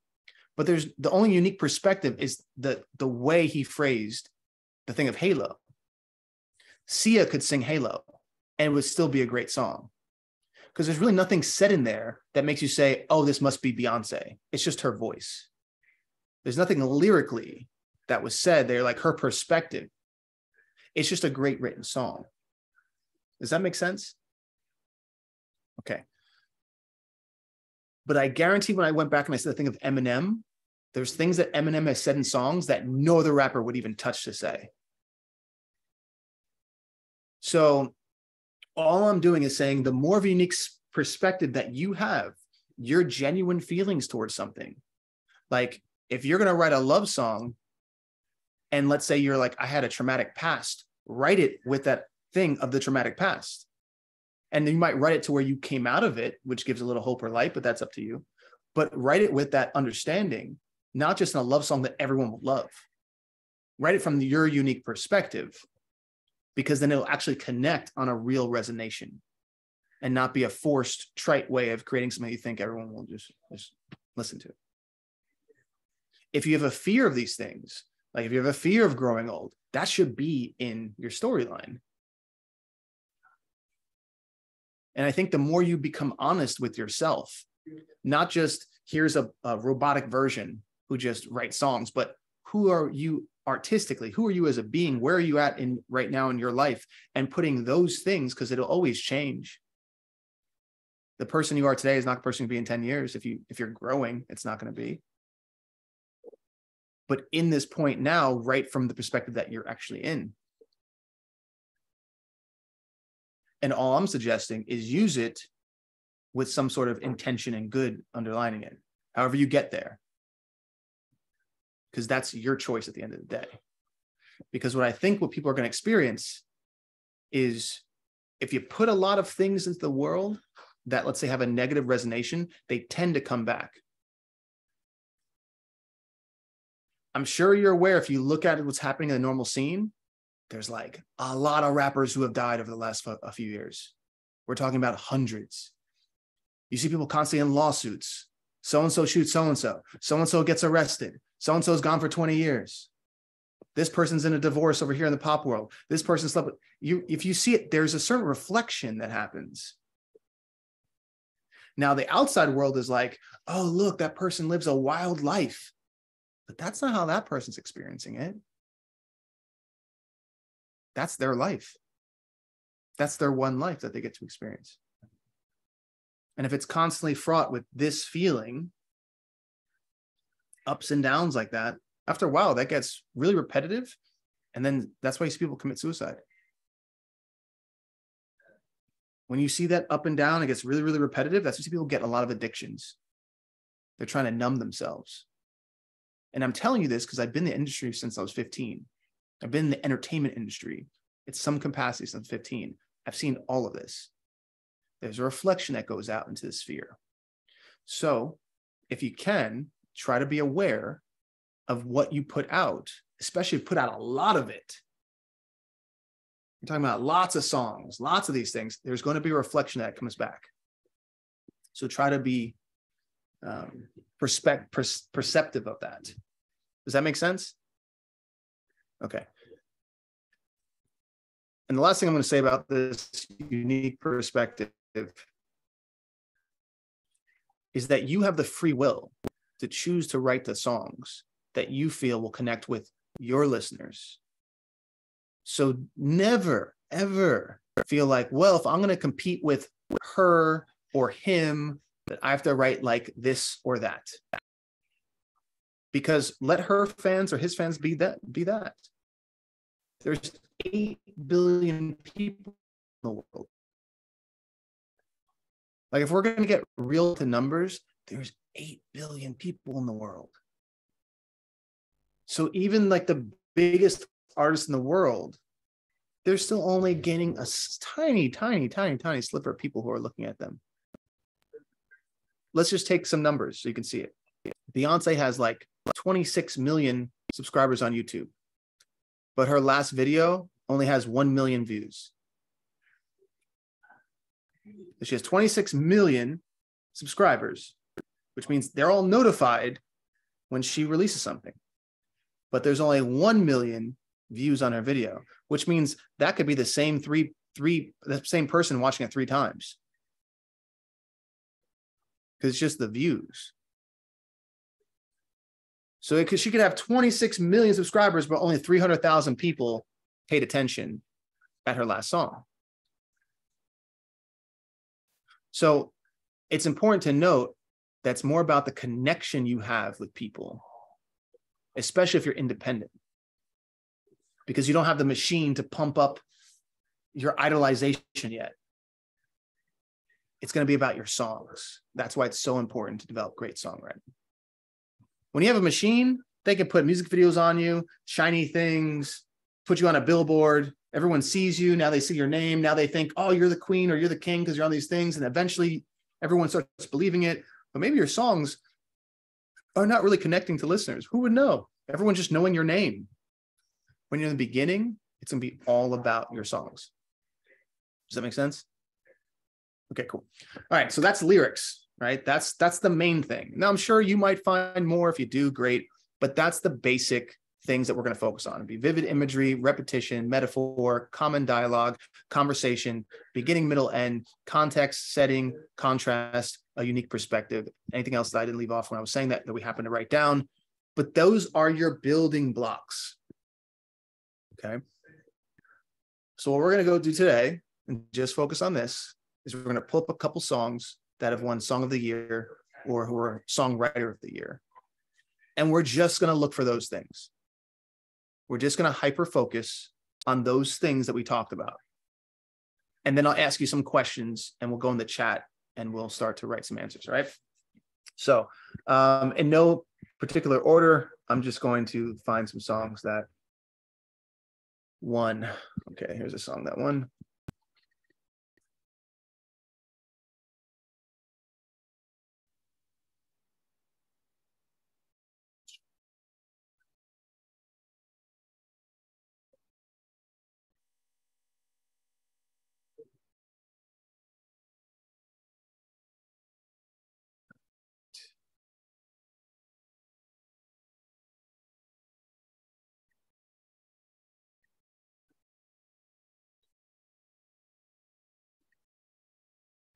But there's the only unique perspective is the, the way he phrased the thing of Halo. Sia could sing Halo and it would still be a great song. Because there's really nothing said in there that makes you say, oh, this must be Beyonce. It's just her voice. There's nothing lyrically that was said. They're like her perspective. It's just a great written song. Does that make sense? Okay. But I guarantee when I went back and I said the thing of Eminem, there's things that Eminem has said in songs that no other rapper would even touch to say. So all I'm doing is saying the more of a unique perspective that you have, your genuine feelings towards something. Like if you're going to write a love song and let's say you're like, I had a traumatic past, write it with that thing of the traumatic past. And then you might write it to where you came out of it, which gives a little hope or light, but that's up to you. But write it with that understanding, not just in a love song that everyone would love. Write it from your unique perspective, because then it'll actually connect on a real resonation and not be a forced, trite way of creating something you think everyone will just, just listen to. If you have a fear of these things, like if you have a fear of growing old, that should be in your storyline. And I think the more you become honest with yourself, not just here's a, a robotic version who just writes songs, but who are you artistically? Who are you as a being? Where are you at in right now in your life? And putting those things, because it'll always change. The person you are today is not the person you'll be in ten years. If you if you're growing, it's not going to be. But in this point now, right from the perspective that you're actually in. And all I'm suggesting is use it with some sort of intention and good underlining it, however you get there. Because that's your choice at the end of the day. Because what I think what people are going to experience is if you put a lot of things into the world that, let's say, have a negative resonation, they tend to come back. I'm sure you're aware if you look at what's happening in the normal scene, there's like a lot of rappers who have died over the last a few years. We're talking about hundreds. You see people constantly in lawsuits. So-and-so shoots so-and-so. So-and-so gets arrested. So-and-so's gone for twenty years. This person's in a divorce over here in the pop world. This person slept with you. If you see it, there's a certain reflection that happens. Now, the outside world is like, oh, look, that person lives a wild life. But that's not how that person's experiencing it. That's their life. That's their one life that they get to experience. And if it's constantly fraught with this feeling, ups and downs like that, after a while, that gets really repetitive. And then that's why you see people commit suicide. When you see that up and down, it gets really, really repetitive. That's what people get a lot of addictions. They're trying to numb themselves. And I'm telling you this because I've been in the industry since I was fifteen. I've been in the entertainment industry at some capacity since fifteen. I've seen all of this. There's a reflection that goes out into the sphere. So if you can, try to be aware of what you put out, especially put out a lot of it. You're talking about lots of songs, lots of these things. There's going to be a reflection that comes back. So try to be um, perspect, per perceptive of that. Does that make sense? Okay. And the last thing I'm going to say about this unique perspective is that you have the free will to choose to write the songs that you feel will connect with your listeners. So never, ever feel like, well, if I'm going to compete with her or him, that I have to write like this or that. Because let her fans or his fans be that. Be that. There's eight billion people in the world. Like if we're going to get real to numbers, there's eight billion people in the world. So even like the biggest artists in the world, they're still only gaining a tiny, tiny, tiny, tiny sliver of people who are looking at them. Let's just take some numbers so you can see it. Beyonce has like twenty-six million subscribers on YouTube, but her last video only has one million views. She has twenty-six million subscribers, which means they're all notified when she releases something. But there's only one million views on her video, which means that could be the same three, three, the same person watching it three times. Because it's just the views. So it could, she could have twenty-six million subscribers, but only three hundred thousand people paid attention at her last song. So it's important to note that's more about the connection you have with people, especially if you're independent, because you don't have the machine to pump up your idolization yet. It's going to be about your songs. That's why it's so important to develop great songwriting. When you have a machine, they can put music videos on you, shiny things, put you on a billboard. Everyone sees you. Now they see your name. Now they think, oh, you're the queen or you're the king because you're on these things. And eventually everyone starts believing it. But maybe your songs are not really connecting to listeners. Who would know? Everyone's just knowing your name. When you're in the beginning, it's going to be all about your songs. Does that make sense? Okay, cool. All right, so that's lyrics, right? That's that's the main thing. Now, I'm sure you might find more. If you do, great. But that's the basic things that we're going to focus on. It'd be vivid imagery, repetition, metaphor, common dialogue, conversation, beginning, middle, end, context, setting, contrast, a unique perspective. Anything else that I didn't leave off when I was saying that, that we happen to write down. But those are your building blocks. Okay. So what we're going to go do today, and just focus on this, is we're going to pull up a couple songs that have won Song of the Year or who are Songwriter of the Year. And we're just going to look for those things. We're just going to hyper-focus on those things that we talked about. And then I'll ask you some questions and we'll go in the chat and we'll start to write some answers, right? So um, in no particular order, I'm just going to find some songs that won. Okay, here's a song that won.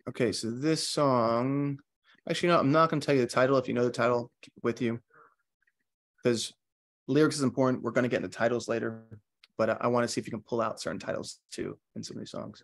Okay, so this song, actually, no, I'm not going to tell you the title. If you know the title, keep it with you, because lyrics is important. We're going to get into titles later, but I, I want to see if you can pull out certain titles too in some of these songs.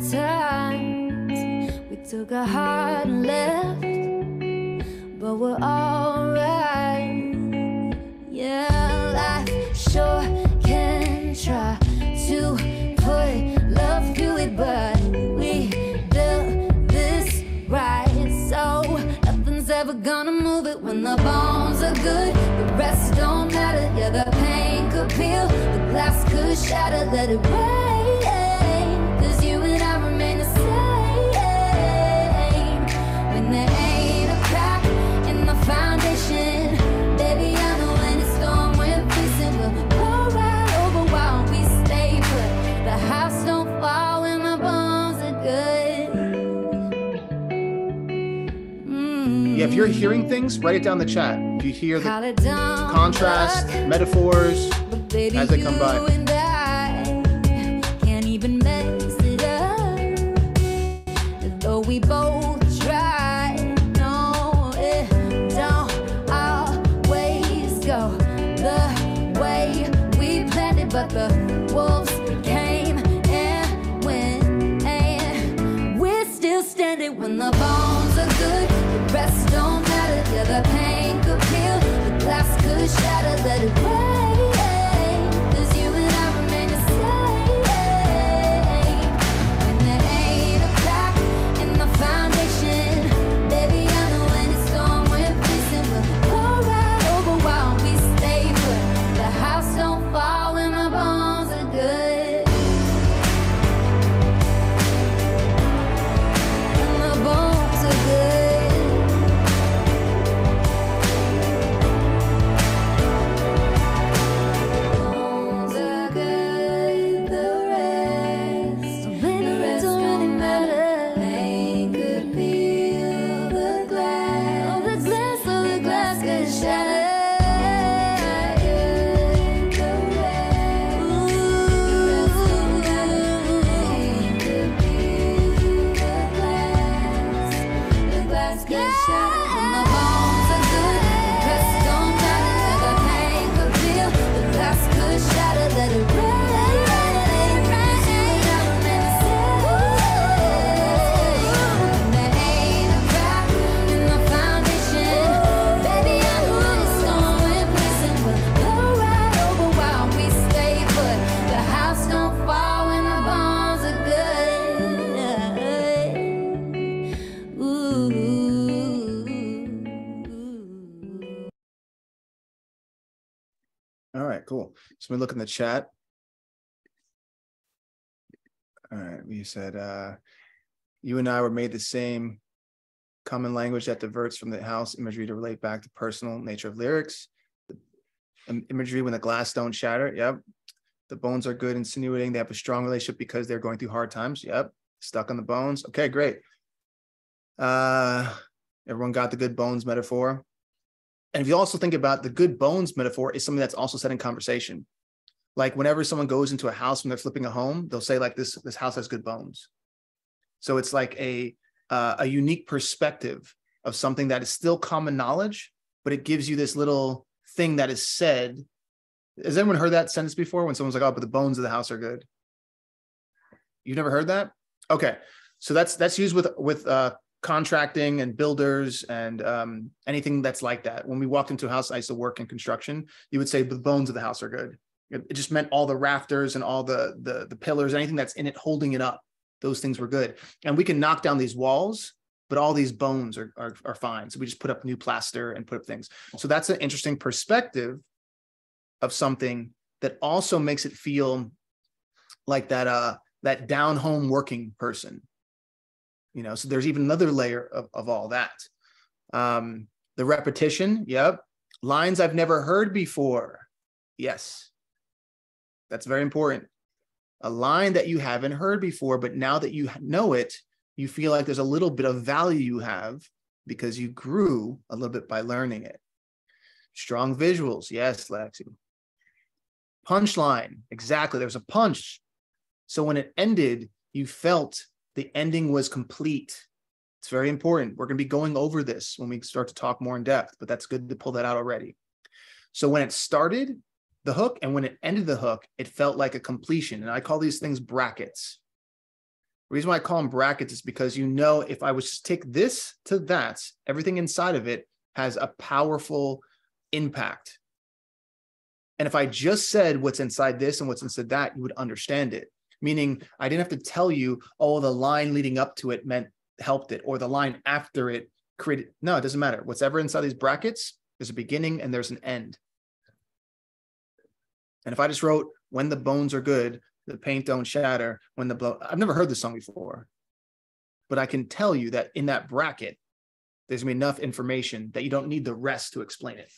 bad times, we took a heart and left, but we're alright. Yeah, life sure can try to put love through it, but we built this right, so nothing's ever gonna move it. When the bones are good, the rest don't matter. Yeah, the pain could peel, the glass could shatter. Let it rain. If you're hearing things, write it down in the chat. If you hear the contrast, metaphors, as they come by. Can't even mess it up, though we both try. No, it don't always go the way we planned it, but the wolves came and went, and we're still standing when the bones are good. Rest don't matter, yeah, the pain could peel, the glass could shatter, let it rain, 'cause you and I remain the same. When there ain't a crack in the foundation, baby, I know when it's gone, we're facing, we'll pour right over while we stay put. The house don't fall when my bones are good. And the bones are good. Cool. So we look in the chat. All right. We said, uh, you and I were made the same, common language that diverts from the house imagery to relate back to personal nature of lyrics. The imagery when the glass don't shatter. Yep. The bones are good, insinuating they have a strong relationship because they're going through hard times. Yep. Stuck on the bones. Okay, great. Uh, everyone got the good bones metaphor. And if you also think about the good bones metaphor, is something that's also said in conversation. Like whenever someone goes into a house, when they're flipping a home, they'll say like this, this house has good bones. So it's like a, uh, a unique perspective of something that is still common knowledge, but it gives you this little thing that is said. Has anyone heard that sentence before when someone's like, oh, but the bones of the house are good? You've never heard that? Okay. So that's, that's used with, with, uh, contracting and builders and um, anything that's like that. When we walked into a house, I used to work in construction, you would say the bones of the house are good. It just meant all the rafters and all the, the, the pillars, anything that's in it, holding it up. Those things were good. And we can knock down these walls, but all these bones are, are, are fine. So we just put up new plaster and put up things. So that's an interesting perspective of something that also makes it feel like that, uh, that down home working person. You know, so there's even another layer of, of all that. Um, the repetition, yep. Lines I've never heard before. Yes, that's very important. A line that you haven't heard before, but now that you know it, you feel like there's a little bit of value you have because you grew a little bit by learning it. Strong visuals, yes, Lexi. Punchline, exactly, there was a punch. So when it ended, you felt the ending was complete. It's very important. We're going to be going over this when we start to talk more in depth, but that's good to pull that out already. So when it started, the hook, and when it ended the hook, it felt like a completion. And I call these things brackets. reason why I call them brackets is because, you know, if I was to take this to that, everything inside of it has a powerful impact. And if I just said what's inside this and what's inside that, you would understand it. Meaning I didn't have to tell you, oh, the line leading up to it meant helped it, or the line after it created. No, it doesn't matter. What's ever inside these brackets, there's a beginning and there's an end. And if I just wrote, when the bones are good, the paint don't shatter, when the blow, I've never heard this song before, but I can tell you that in that bracket, there's gonna be enough information that you don't need the rest to explain it.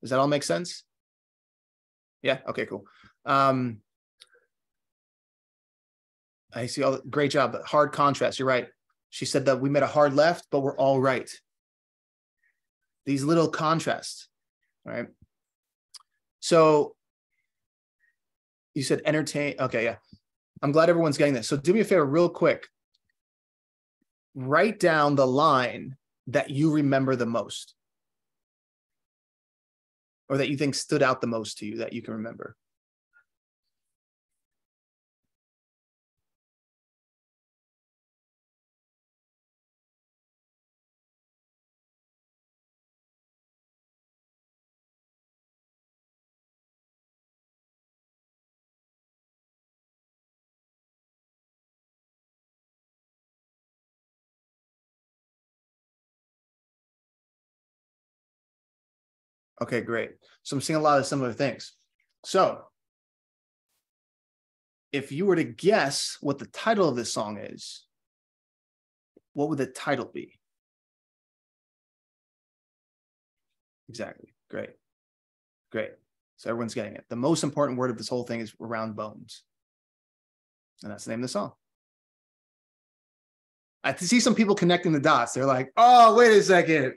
Does that all make sense? Yeah, okay, cool. Um, I see all the, great job, hard contrast, you're right. She said that we made a hard left, but we're all right. These little contrasts, right? So you said entertain, okay, yeah. I'm glad everyone's getting this. So do me a favor real quick. Write down the line that you remember the most, or that you think stood out the most to you that you can remember. Okay, great. So I'm seeing a lot of similar things. So if you were to guess what the title of this song is, what would the title be? Exactly. Great. Great. So everyone's getting it. The most important word of this whole thing is around bones. And that's the name of the song. I see some people connecting the dots. They're like, oh, wait a second.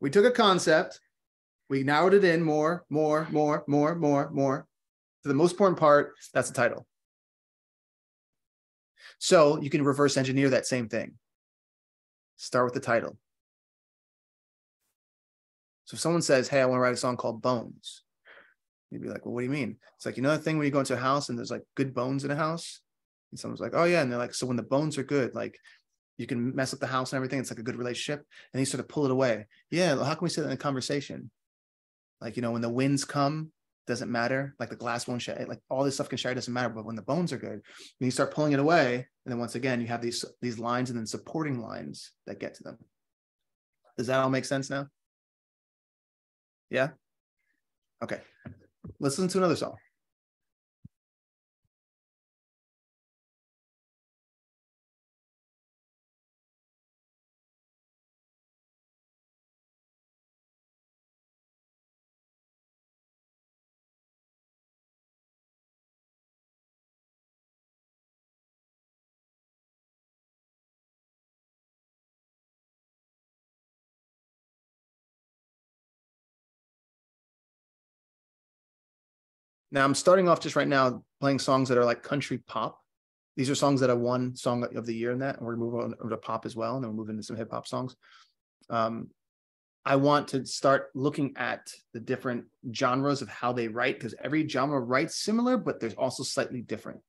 We took a concept, we narrowed it in more, more, more, more, more, more. For the most important part, that's the title. So you can reverse engineer that same thing. Start with the title. So if someone says, hey, I want to write a song called Bones, you'd be like, well, what do you mean? It's like, you know, the thing when you go into a house and there's like good bones in a house? And someone's like, oh yeah. And they're like, so when the bones are good, like, you can mess up the house and everything. It's like a good relationship. And you sort of pull it away. Yeah, how can we say that in a conversation? Like, you know, when the winds come, doesn't matter. Like the glass won't shatter. Like all this stuff can shatter, doesn't matter. But when the bones are good, and you start pulling it away. And then once again, you have these, these lines and then supporting lines that get to them. Does that all make sense now? Yeah? Okay. Let's listen to another song. Now, I'm starting off just right now playing songs that are like country pop. These are songs that I won Song of the Year in that, and we're going to move on over to pop as well, and then we'll move into some hip-hop songs. Um, I want to start looking at the different genres of how they write, because every genre writes similar, but there's also slightly different.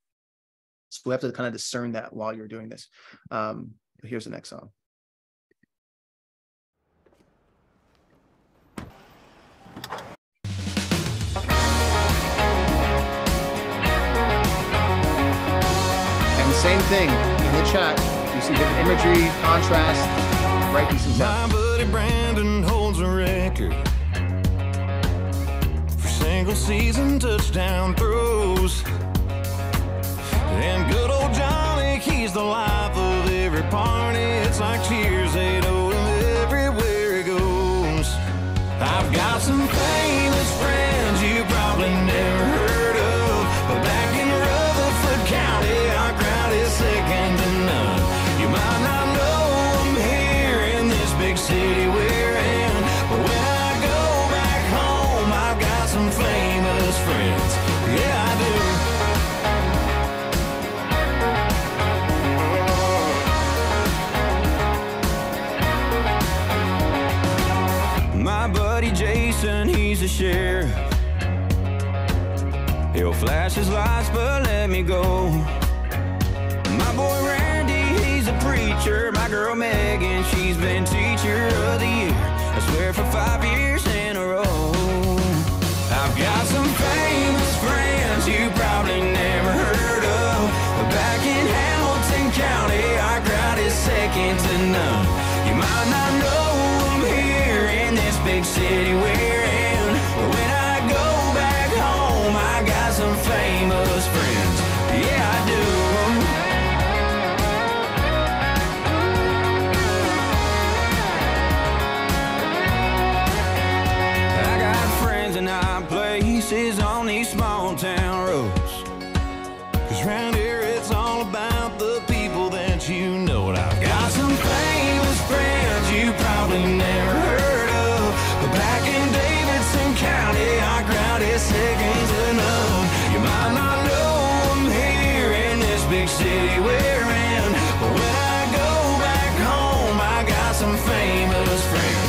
So we have to kind of discern that while you're doing this. Um, here's the next song. Same thing in the chat. You see different imagery, contrast, right? My buddy Brandon holds a record for single season touchdown throws. And good old Johnny, he's the life of every party. It's like Cheers, they know him everywhere he goes. I've got some famous friends you probably never heard of, but back in Rutherford County, our crowd is second to none. You might not know I'm here in this big city we're in, but when I go back home, I've got some famous friends. Yeah, I do. Your flash is lights, but let me go. My boy Randy, he's a preacher. My girl Megan, she's been teacher of the year. I swear for five years in a row. I've got some famous friends you probably never heard of. But back in Hamilton County, our crowd is second to none. You might not know I'm here in this big city we're in. But when I go back home, I got some famous friends. Yeah, I do. I got friends in high places on these small town roads. 'Cause round here it's all about the people that you know. And I've got some famous friends you probably never heard of. But back in Davidson County, our crowd is second to none. You might not know I'm here in this big city we're in. But when I go back home, I got some famous friends.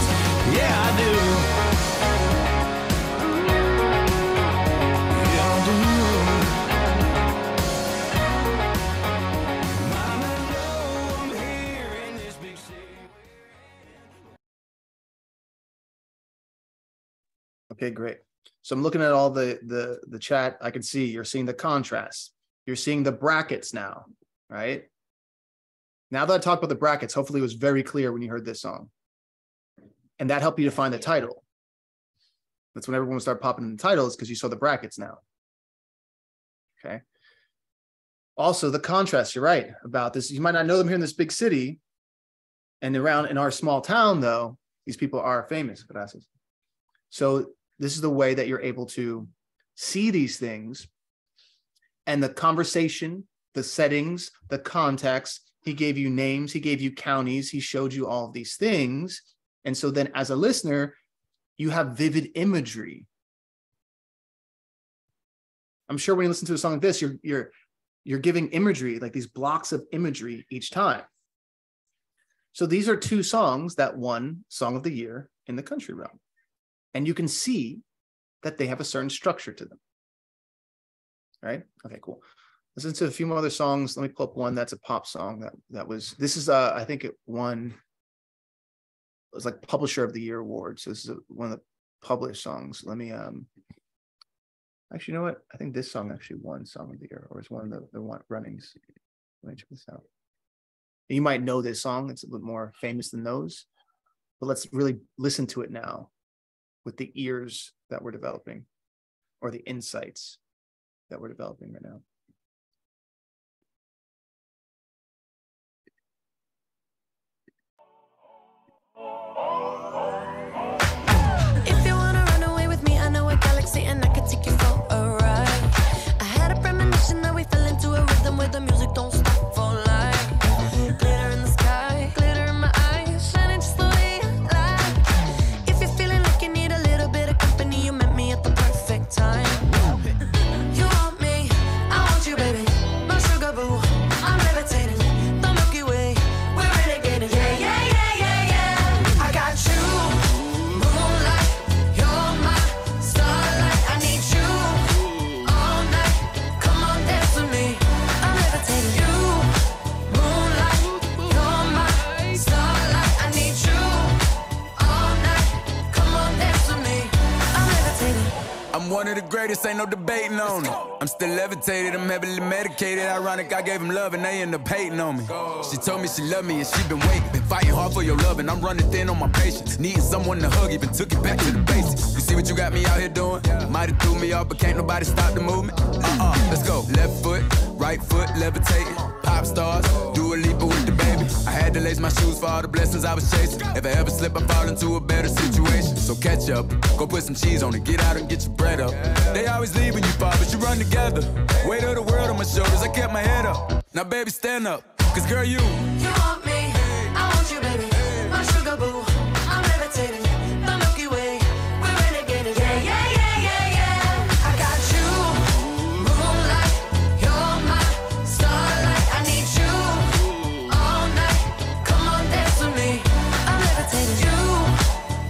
Yeah, I do. Okay, great. So I'm looking at all the, the, the chat. I can see you're seeing the contrast. You're seeing the brackets now, right? Now that I talked about the brackets, hopefully it was very clear when you heard this song. And that helped you to find the title. That's when everyone will start popping in the titles because you saw the brackets now. Okay. Also the contrast, you're right about this. You might not know them here in this big city and around in our small town though, these people are famous. So this is the way that you're able to see these things and the conversation, the settings, the context. He gave you names, he gave you counties, he showed you all of these things. And so then as a listener, you have vivid imagery. I'm sure when you listen to a song like this, you're, you're, you're giving imagery, like these blocks of imagery each time. So these are two songs that won Song of the Year in the country realm. And you can see that they have a certain structure to them. All right? Okay, cool. Listen to a few more other songs. Let me pull up one that's a pop song. That that was, this is, uh, I think it won, it was like Publisher of the Year award. So this is a, one of the published songs. Let me, um, actually, you know what? I think this song actually won Song of the Year, or it's one of the, the one, runnings. Let me check this out. You might know this song. It's a bit more famous than those, but let's really listen to it now with the ears that we're developing or the insights that we're developing right now. If you wanna run away with me, I know a galaxy and I can take you for a ride. I had a premonition that we fell into a rhythm where the music don't stop for life. Glitter in the sky, glitter in my eyes, shining just the way time. You want me, I want you, baby. My sugar boo, I'm levitating. The Milky Way, we're renegading. Yeah, yeah, yeah, yeah, yeah. I got you, moonlight. You're my starlight. I need you all night. Come on, dance with me. I'm levitating. You, moonlight. You're my starlight. I need you all night. Come on, dance with me. I'm levitating. I'm one of the greatest, ain't no debating on it. I'm still levitated, I'm heavily medicated. Ironic, I gave him love and they end up hating on me. She told me she loved me and she been waiting. Been fighting hard for your love and I'm running thin on my patience. Needing someone to hug, even took it back to the basics. You see what you got me out here doing? Might have threw me off, but can't nobody stop the movement. Uh-uh, let's go. Left foot, right foot, levitating. Pop stars, do a leap with the baby. I had to lace my shoes for all the blessings I was chasing. If I ever slip, I fall into a better situation. So catch up, go put some cheese on it. Get out and get your bread up. They always leave when you fall, but you run together. Weight of the world on my shoulders, I kept my head up. Now baby, stand up, 'cause girl, you You want me, I want you, baby. My sugar boo, I'm levitating. The Milky Way, we're renegading. Yeah, yeah, yeah, yeah, yeah. I got you, moonlight. You're my starlight. I need you all night. Come on, dance with me. I'm levitating. You,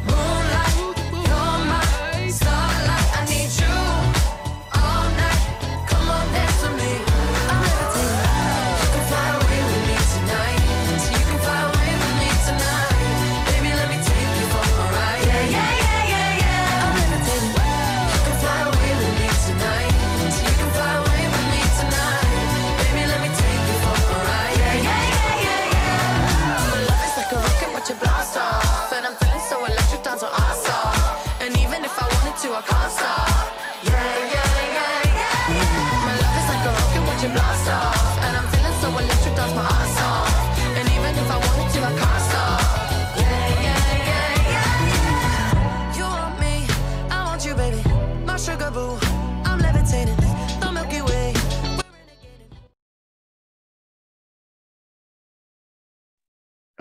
moonlight. You're my starlight. I need you all night.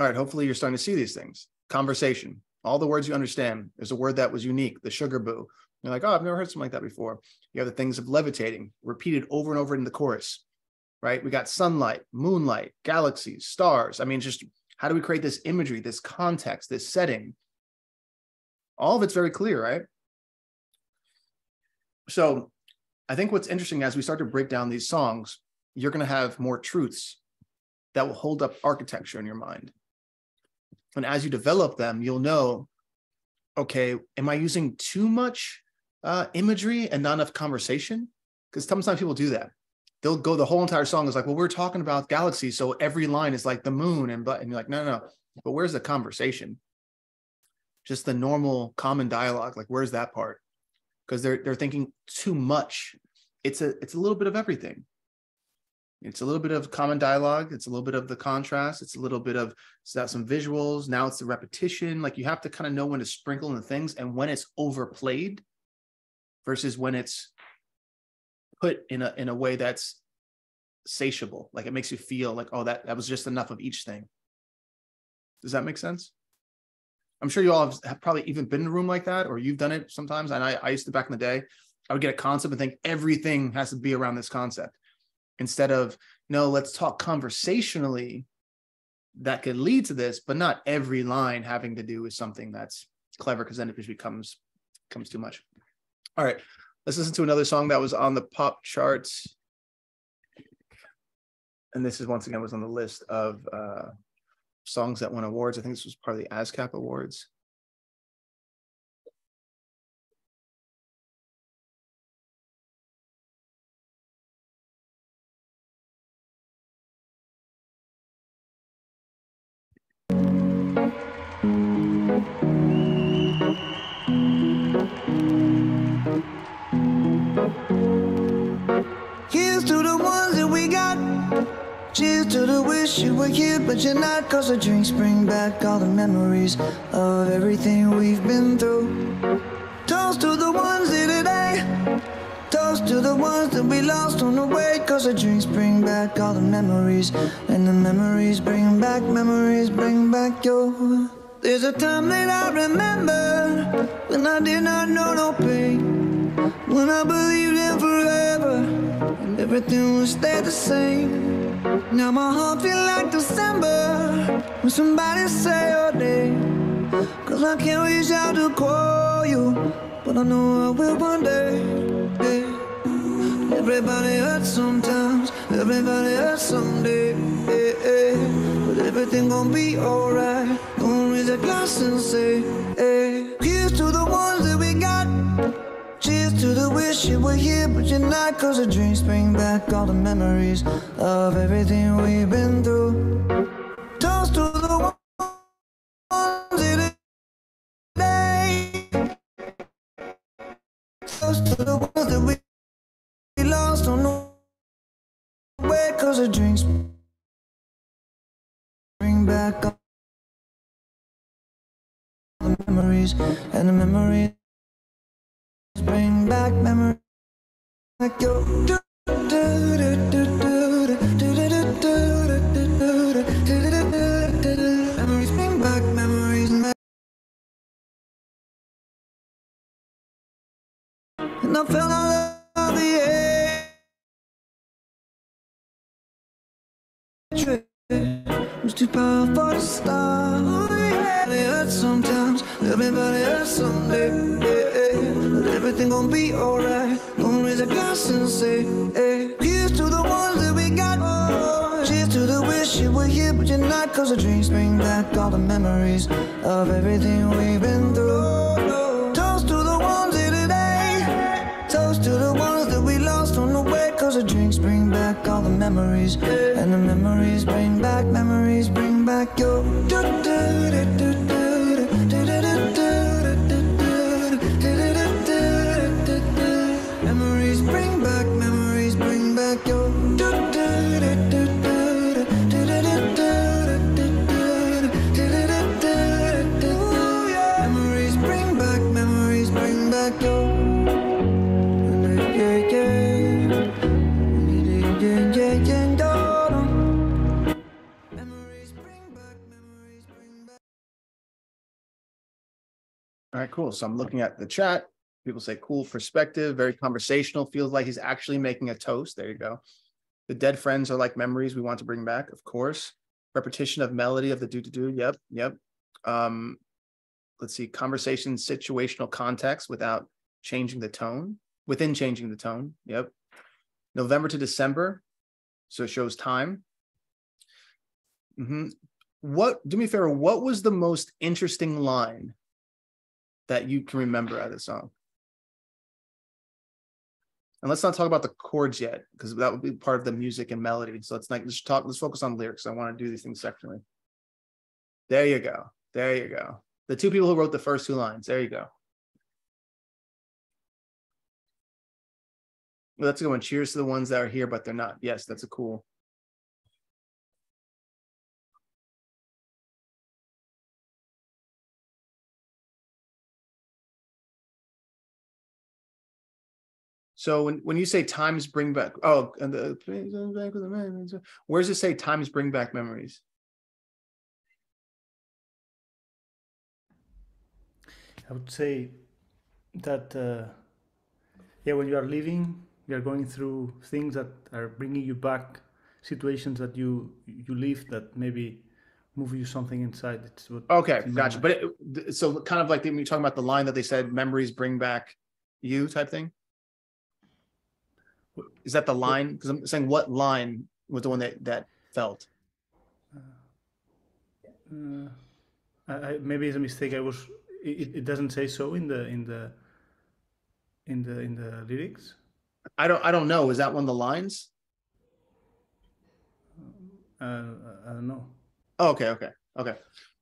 All right, hopefully you're starting to see these things. Conversation, all the words you understand. There's a word that was unique, the sugar boo. You're like, oh, I've never heard something like that before. You have the things of levitating, repeated over and over in the chorus, right? We got sunlight, moonlight, galaxies, stars. I mean, just how do we create this imagery, this context, this setting? All of it's very clear, right? So I think what's interesting as we start to break down these songs, you're going to have more truths that will hold up architecture in your mind. And as you develop them, you'll know, okay, am I using too much uh, imagery and not enough conversation? Because sometimes people do that. They'll go, the whole entire song is like, well, we're talking about galaxies, so every line is like the moon and but, and you're like, no, no, no. But where's the conversation? Just the normal common dialogue, like where's that part? Because they're they're thinking too much. It's a it's a little bit of everything. It's a little bit of common dialogue. It's a little bit of the contrast. It's a little bit of some visuals. Now it's the repetition. Like you have to kind of know when to sprinkle in the things and when it's overplayed versus when it's put in a in a way that's satiable. Like it makes you feel like, oh, that, that was just enough of each thing. Does that make sense? I'm sure you all have, have probably even been in a room like that, or you've done it sometimes. And I, I used to back in the day, I would get a concept and think everything has to be around this concept. Instead of, no, let's talk conversationally that could lead to this, but not every line having to do with something that's clever, because then it becomes, becomes too much. All right, let's listen to another song that was on the pop charts. And this is, once again, was on the list of uh, songs that won awards. I think this was part of the ASCAP awards. Cheers to the wish you were here, but you're not. Cause the drinks bring back all the memories of everything we've been through. Toast to the ones here today. Toast to the ones that we lost on the way. Cause the drinks bring back all the memories. And the memories bring back, memories bring back your. There's a time that I remember when I did not know no pain. When I believed in forever and everything would stay the same. Now my heart feels like December when somebody say your name. Cause I can't reach out to call you, but I know I will one day, hey. Everybody hurts sometimes, everybody hurts someday, hey, hey. But everything gon' be alright. Gonna raise a glass and say, hey. Here's to the ones that we got. Cheers to the wish you were here, but you're not. Cause the dreams bring back all the memories of everything we've been through. Toast to the ones here today. Toast to the ones that we lost on the way. Cause the dreams bring back all the memories. And the memories bring back memory. Like your do do do do do do do do do do. Memories bring back memories. And I fell out of the hatred. It was too powerful to stop. Everybody hurts sometimes. Everybody hurts someday. Everything gon' be alright. Gonna raise a glass and say, hey. Here's to the ones that we got. Oh, cheers to the wish you were here, but you're not. Cause the dreams bring back all the memories of everything we've been through. Toast to the ones here today. Toast to the ones that we lost on the way. Cause the drinks bring back all the memories. And the memories bring back, memories bring back your. All right, cool. So I'm looking at the chat. People say cool perspective, very conversational, feels like he's actually making a toast. There you go. The dead friends are like memories we want to bring back, of course. Repetition of melody of the do-do-do. Yep, yep. Um, let's see, conversation, situational context without changing the tone, within changing the tone. Yep. November to December. So it shows time. Mm-hmm. What, do me a favor, what was the most interesting line that you can remember out of the song? And let's not talk about the chords yet, because that would be part of the music and melody. So let's like let's talk, let's focus on lyrics. I want to do these things sectionally. There you go. There you go. The two people who wrote the first two lines. There you go. Well, that's a good one. Cheers to the ones that are here, but they're not. Yes, that's a cool. So when, when you say times bring back, oh, and the, where does it say times bring back memories? I would say that, uh, yeah, when you are living, you are going through things that are bringing you back, situations that you you live that maybe move you something inside. It's what, okay, gotcha. But it, so kind of like when you're talking about the line that they said, memories bring back you type thing? Is that the line? Because I'm saying what line was the one that, that felt? Uh, uh, I, maybe it's a mistake. I was. It, it doesn't say so in the in the in the in the lyrics. I don't. I don't know. Is that one of the lines? Uh, I don't know. Oh, okay. Okay. Okay.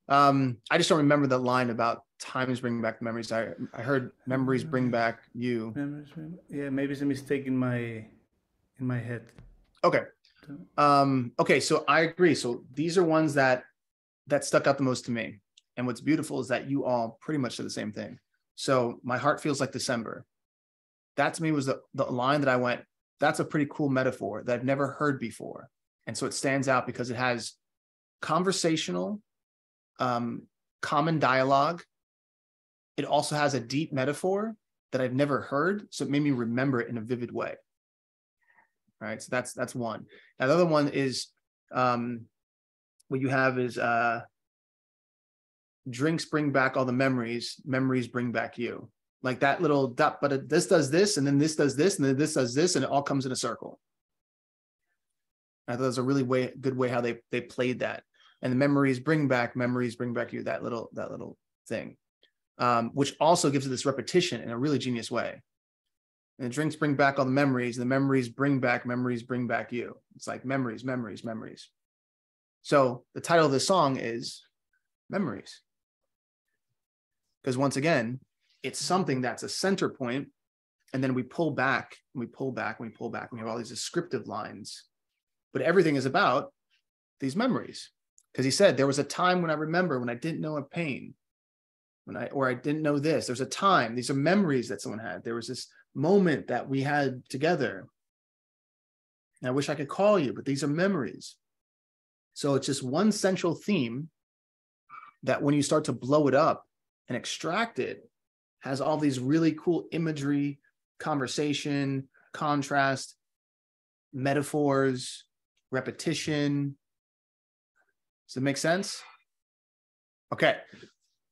Um, I just don't remember the line about times bringing back memories. I I heard memories bring back you. Memories, yeah, maybe it's a mistake in my in my head. Okay. Um, okay, so I agree. So these are ones that that stuck out the most to me. And what's beautiful is that you all pretty much did the same thing. So my heart feels like December. That to me was the, the line that I went, that's a pretty cool metaphor that I've never heard before. And so it stands out because it has conversational, um, common dialogue. It also has a deep metaphor that I've never heard, so it made me remember it in a vivid way. All right, so that's that's one. Now, the other one is um, what you have is uh, drinks bring back all the memories, memories bring back you. Like that little dot, but this does this, and then this does this, and then this does this, and it all comes in a circle. I thought that was a really way good way how they they played that. And the memories bring back, memories bring back you, that little that little thing, um, which also gives it this repetition in a really genius way. And the drinks bring back all the memories, and the memories bring back, memories bring back you. It's like memories, memories, memories. So the title of this song is Memories. Because once again, it's something that's a center point, and then we pull back, and we pull back, and we pull back, and we have all these descriptive lines. But everything is about these memories. Because he said, there was a time when I remember when I didn't know a pain, when I or I didn't know this. There's a time. These are memories that someone had. There was this moment that we had together. And I wish I could call you, but these are memories. So it's just one central theme that when you start to blow it up and extract it, has all these really cool imagery, conversation, contrast, metaphors, repetition. Does it make sense? Okay.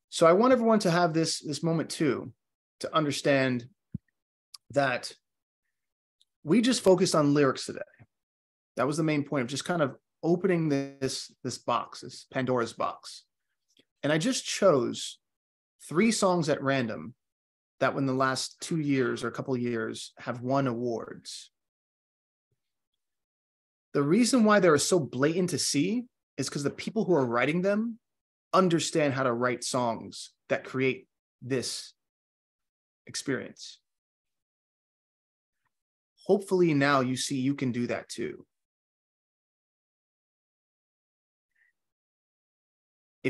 So I want everyone to have this, this moment too, to understand that we just focused on lyrics today. That was the main point of just kind of opening this, this box, this Pandora's box. And I just chose three songs at random that in the last two years or a couple of years have won awards. The reason why they are so blatant to see is because the people who are writing them understand how to write songs that create this experience. Hopefully now you see you can do that too.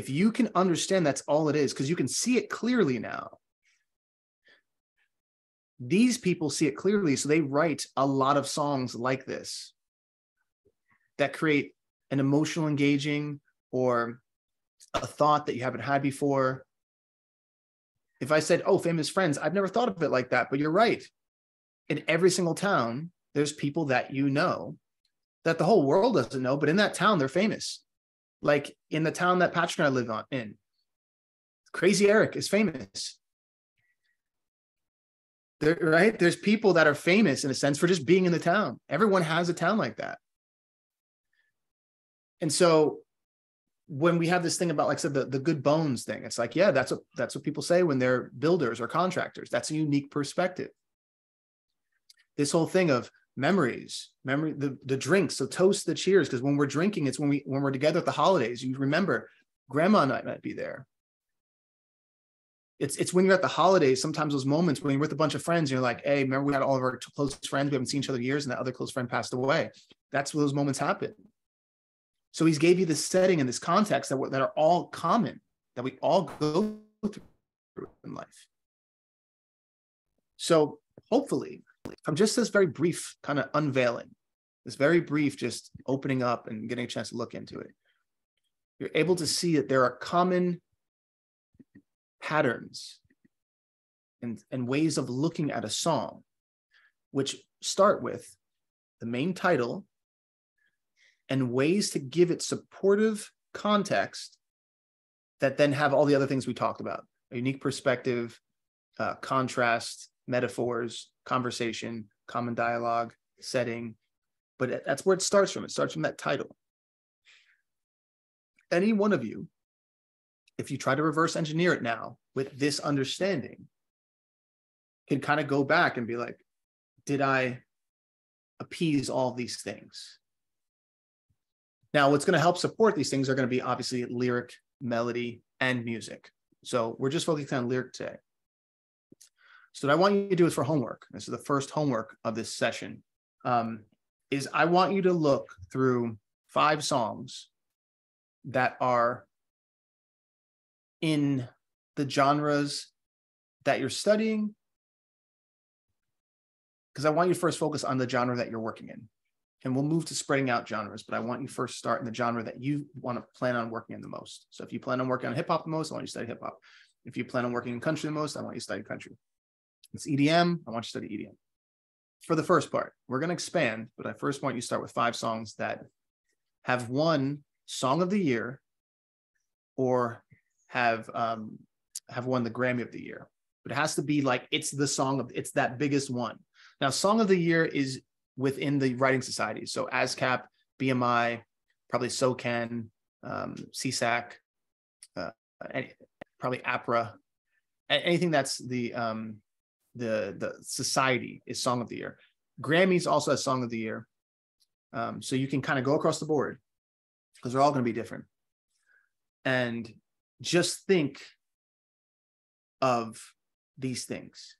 If you can understand that's all it is, because you can see it clearly now. These people see it clearly, so they write a lot of songs like this that create an emotional engaging or a thought that you haven't had before. If I said, oh, famous friends, I've never thought of it like that, but you're right. In every single town, there's people that you know that the whole world doesn't know, but in that town, they're famous. Like in the town that Patrick and I live on, in, Crazy Eric is famous. There, right? There's people that are famous in a sense for just being in the town. Everyone has a town like that. And so when we have this thing about, like I said, the, the good bones thing, it's like, yeah, that's what, that's what people say when they're builders or contractors. That's a unique perspective. This whole thing of memories, memory, the, the drinks, so toast, the cheers, because when we're drinking, it's when, we, when we're together at the holidays, you remember grandma and I might be there. It's it's when you're at the holidays, sometimes those moments when you're with a bunch of friends, you're like, hey, remember we had all of our close friends, we haven't seen each other in years, and that other close friend passed away. That's where those moments happen. So he's gave you this setting and this context that, that are all common, that we all go through in life. So hopefully, from just this very brief kind of unveiling, this very brief just opening up and getting a chance to look into it, you're able to see that there are common patterns and, and ways of looking at a song, which start with the main title and ways to give it supportive context that then have all the other things we talked about, a unique perspective, uh, contrast, metaphors, conversation, common dialogue, setting. But that's where it starts from. It starts from that title. Any one of you, if you try to reverse engineer it now with this understanding, can kind of go back and be like, did I appease all these things? Now, what's going to help support these things are going to be obviously lyric, melody, and music. So we're just focusing on lyric today. So what I want you to do is for homework. This is the first homework of this session, um, is I want you to look through five songs that are in the genres that you're studying, because I want you to first focus on the genre that you're working in. And we'll move to spreading out genres, but I want you to first start in the genre that you want to plan on working in the most. So if you plan on working on hip hop the most, I want you to study hip hop. If you plan on working in country the most, I want you to study country. If it's E D M, I want you to study E D M. For the first part, we're going to expand, but I first want you to start with five songs that have won Song of the Year or have um, have won the Grammy of the Year. But it has to be like, it's the song of, it's that biggest one. Now, Song of the Year is within the writing society. So ASCAP, B M I, probably SoCan, um, C SAC, uh, any, probably APRA, anything that's the, um, the, the society is Song of the Year. Grammys also has Song of the Year. Um, so you can kind of go across the board because they're all going to be different. And just think of these things.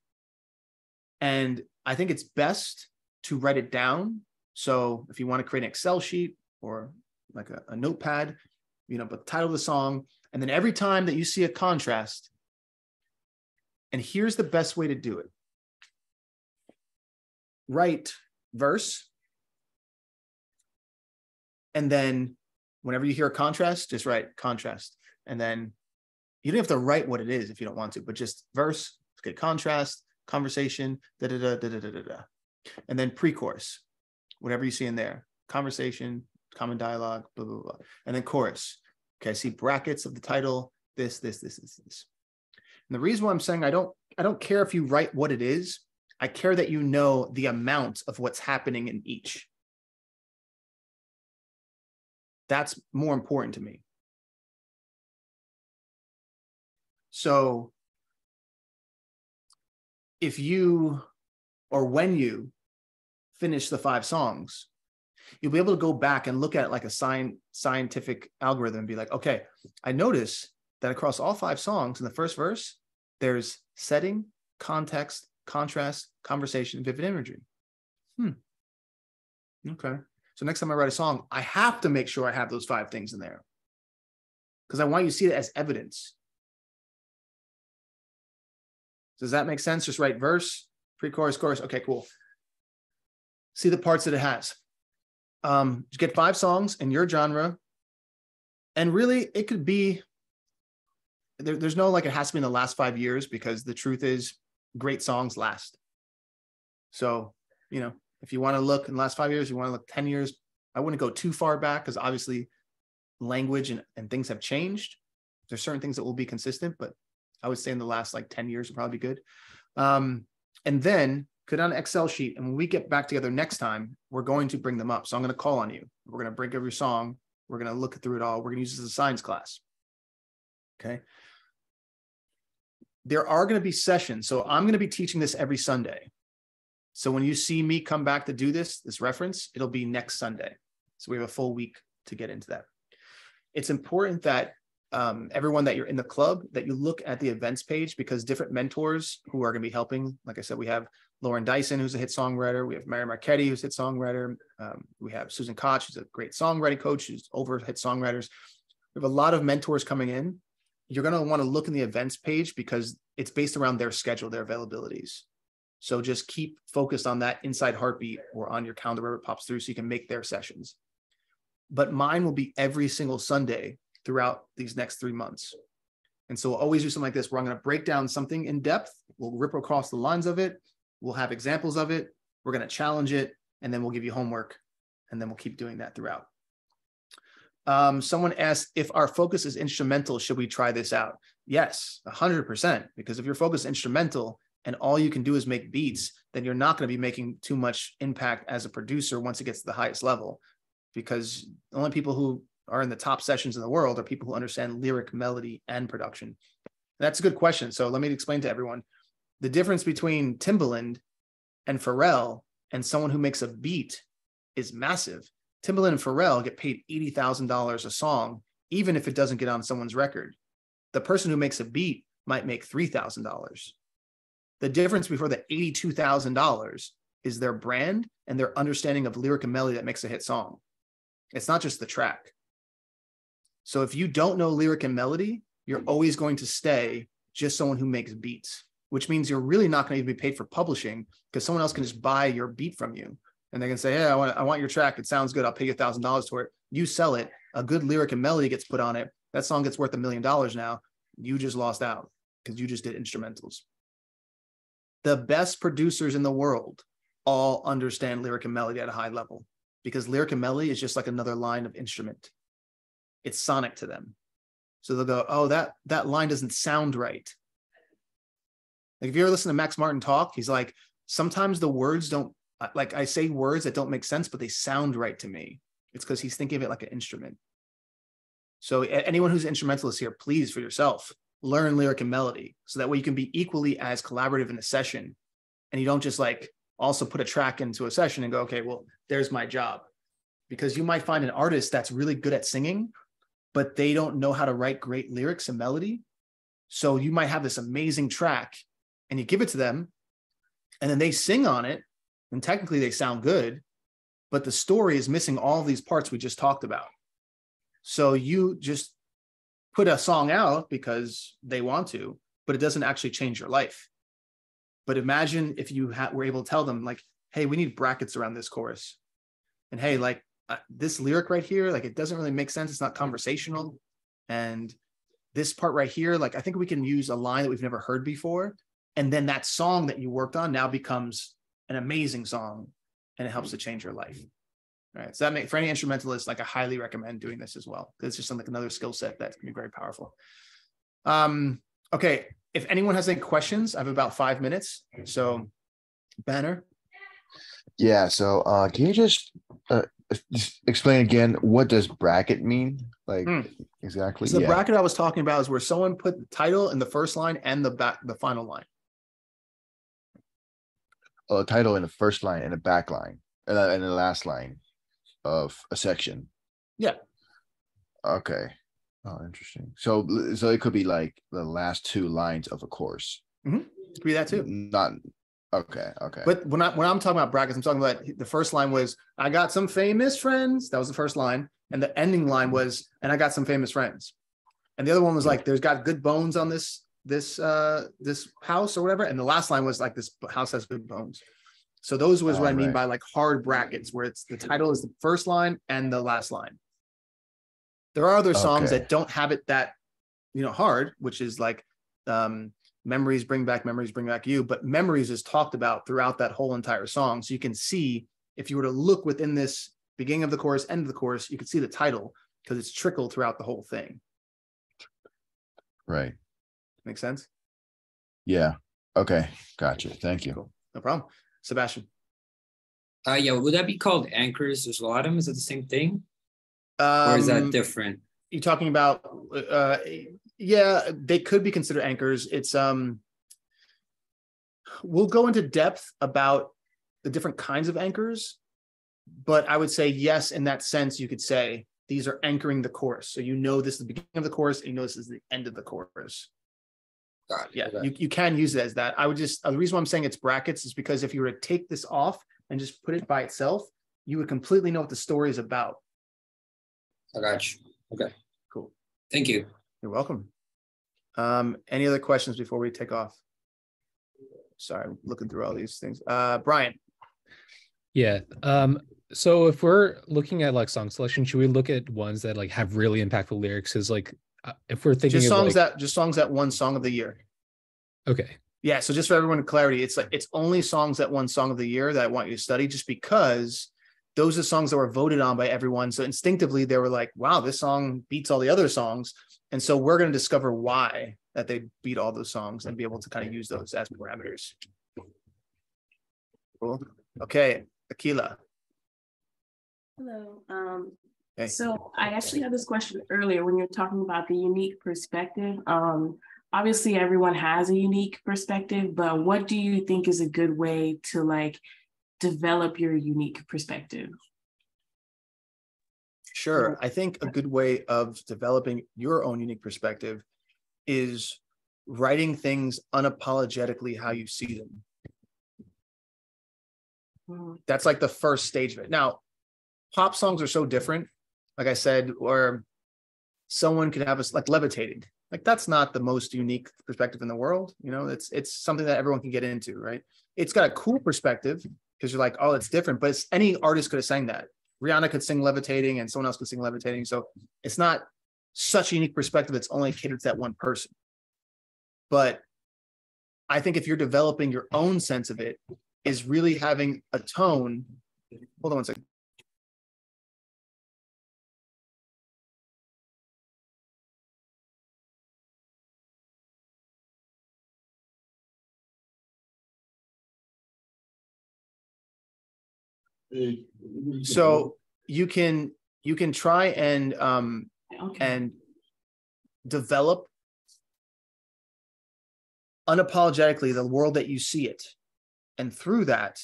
And I think it's best to write it down. So if you want to create an Excel sheet or like a, a notepad, you know, but the title of the song. And then every time that you see a contrast, and here's the best way to do it. Write verse. And then whenever you hear a contrast, just write contrast. And then you don't have to write what it is if you don't want to, but just verse, let's get contrast, conversation, da da da da da da da. And then pre-chorus, whatever you see in there, conversation, common dialogue, blah, blah, blah. And then chorus. Okay, see brackets of the title, this, this, this, this, this. And the reason why I'm saying I don't, I don't care if you write what it is, I care that you know the amount of what's happening in each. That's more important to me. So if you, or when you finish the five songs, you'll be able to go back and look at it like a science, scientific algorithm and be like, okay, I notice that across all five songs in the first verse, there's setting, context, contrast, conversation, vivid imagery. Hmm. Okay. So next time I write a song, I have to make sure I have those five things in there because I want you to see it as evidence. Does that make sense? Just write verse, pre-chorus, chorus. Okay, cool. See the parts that it has. Um, you get five songs in your genre. And really, it could be there, there's no like, it has to be in the last five years because the truth is great songs last. So, you know, if you want to look in the last five years, you want to look ten years, I wouldn't go too far back because obviously language and, and things have changed. There's certain things that will be consistent, but I would say in the last like ten years would probably be good. Um, and then put on an Excel sheet. And when we get back together next time, we're going to bring them up. So I'm going to call on you. We're going to break every song. We're going to look through it all. We're going to use this as a science class. Okay. There are going to be sessions. So I'm going to be teaching this every Sunday. So when you see me come back to do this, this reference, it'll be next Sunday. So we have a full week to get into that. It's important that um, everyone that you're in the club, that you look at the events page, because different mentors who are going to be helping, like I said, we have Lauren Dyson, who's a hit songwriter. We have Mary Marchetti, who's a hit songwriter. Um, we have Susan Koch, who's a great songwriting coach, who's over hit songwriters. We have a lot of mentors coming in. You're going to want to look in the events page because it's based around their schedule, their availabilities. So just keep focused on that inside heartbeat or on your calendar wherever it pops through so you can make their sessions. But mine will be every single Sunday throughout these next three months. And so we'll always do something like this where I'm going to break down something in depth. We'll rip across the lines of it. We'll have examples of it. We're going to challenge it. And then we'll give you homework. And then we'll keep doing that throughout. Um, someone asked, if our focus is instrumental, should we try this out? Yes, one hundred percent. Because if your focus is instrumental and all you can do is make beats, then you're not going to be making too much impact as a producer once it gets to the highest level. Because the only people who are in the top sessions in the world are people who understand lyric, melody, and production. That's a good question. So let me explain to everyone. The difference between Timbaland and Pharrell and someone who makes a beat is massive. Timbaland and Pharrell get paid eighty thousand dollars a song, even if it doesn't get on someone's record. The person who makes a beat might make three thousand dollars. The difference before the eighty-two thousand dollars is their brand and their understanding of lyric and melody that makes a hit song. It's not just the track. So if you don't know lyric and melody, you're always going to stay just someone who makes beats, which means you're really not going to even be paid for publishing because someone else can just buy your beat from you. And they can say, hey, I want, I want your track. It sounds good. I'll pay you one thousand dollars for it. You sell it. A good lyric and melody gets put on it. That song gets worth a million dollars now. You just lost out because you just did instrumentals. The best producers in the world all understand lyric and melody at a high level because lyric and melody is just like another line of instrument. It's sonic to them. So they'll go, oh, that, that line doesn't sound right. Like if you ever listen to Max Martin talk, he's like, sometimes the words don't, like I say words that don't make sense, but they sound right to me. It's because he's thinking of it like an instrument. So anyone who's an instrumentalist here, please for yourself, learn lyric and melody. So that way you can be equally as collaborative in a session. And you don't just like also put a track into a session and go, okay, well, there's my job. Because you might find an artist that's really good at singing, but they don't know how to write great lyrics and melody. So you might have this amazing track and you give it to them and then they sing on it. And technically they sound good, but the story is missing all these parts we just talked about. So you just put a song out because they want to, but it doesn't actually change your life. But imagine if you ha- were able to tell them like, hey, we need brackets around this chorus. And hey, like uh, this lyric right here, like it doesn't really make sense. It's not conversational. And this part right here, like I think we can use a line that we've never heard before. And then that song that you worked on now becomes an amazing song, and it helps to change your life. All right. So that make, for any instrumentalist, like I highly recommend doing this as well. It's just like another skill set that can be very powerful. Um, okay. If anyone has any questions, I have about five minutes. So Banner. Yeah. So uh, can you just, uh, just explain again, what does bracket mean? Like mm. exactly. So the yeah. bracket I was talking about is where someone put the title in the first line and the back, the final line. A title in the first line and a back line and uh, the last line of a section. Yeah. Okay. Oh, interesting. So, so it could be like the last two lines of a course. Mm-hmm. Could be that too. Not okay. Okay. But when I when I'm talking about brackets, I'm talking about the first line was I got some famous friends. That was the first line, and the ending line was and I got some famous friends, and the other one was like there's got good bones on this. this uh this house or whatever, and the last line was like this house has good bones. So those was oh, what I right. mean by like hard brackets, where it's the title is the first line and the last line. There are other songs okay. that don't have it that you know, hard, which is like um, memories bring back memories, bring back you. But memories is talked about throughout that whole entire song. So you can see, if you were to look within this beginning of the chorus, end of the chorus, you could see the title because it's trickled throughout the whole thing. Right. Make sense? Yeah. Okay. Gotcha. Thank you. Cool. No problem. Sebastian. Uh, yeah. Would that be called anchors? There's a lot of them. Is that the same thing? Um, or is that different? You're talking about, uh, yeah, they could be considered anchors. It's, um, we'll go into depth about the different kinds of anchors, but I would say, yes, in that sense, you could say these are anchoring the chorus. So, you know, this is the beginning of the chorus, and you know, this is the end of the chorus. God, yeah, you, you can use it as that. I would just, uh, the reason why I'm saying it's brackets is because if you were to take this off and just put it by itself, you would completely know what the story is about. I got you. Okay. Cool. Thank you. You're welcome. Um, any other questions before we take off? Sorry, I'm looking through all these things. Uh, Brian. Yeah. Um, so if we're looking at like song selection, should we look at ones that like have really impactful lyrics? Is like, uh, if we're thinking just songs of, like, that just songs that won song of the year. Okay. Yeah. So just for everyone to clarity, it's like, it's only songs that won song of the year that I want you to study, just because those are songs that were voted on by everyone. So instinctively they were like, wow, this song beats all the other songs. And so we're going to discover why that they beat all those songs and be able to kind of use those as parameters. Cool. Okay. Akila. Hello. Um, hey. So I actually had this question earlier when you're talking about the unique perspective. Um, obviously everyone has a unique perspective, but what do you think is a good way to like develop your unique perspective? Sure. I think a good way of developing your own unique perspective is writing things unapologetically how you see them. That's like the first stage of it. Now, pop songs are so different. Like I said, or someone could have us like levitated. Like that's not the most unique perspective in the world. You know, it's it's something that everyone can get into, right? It's got a cool perspective because you're like, oh, it's different. But it's, any artist could have sang that. Rihanna could sing Levitating and someone else could sing Levitating. So it's not such a unique perspective that's only catered to that one person. But I think if you're developing your own sense of it, is really having a tone. Hold on one second. So you can you can try and um, okay. and develop unapologetically the world that you see it, and through that,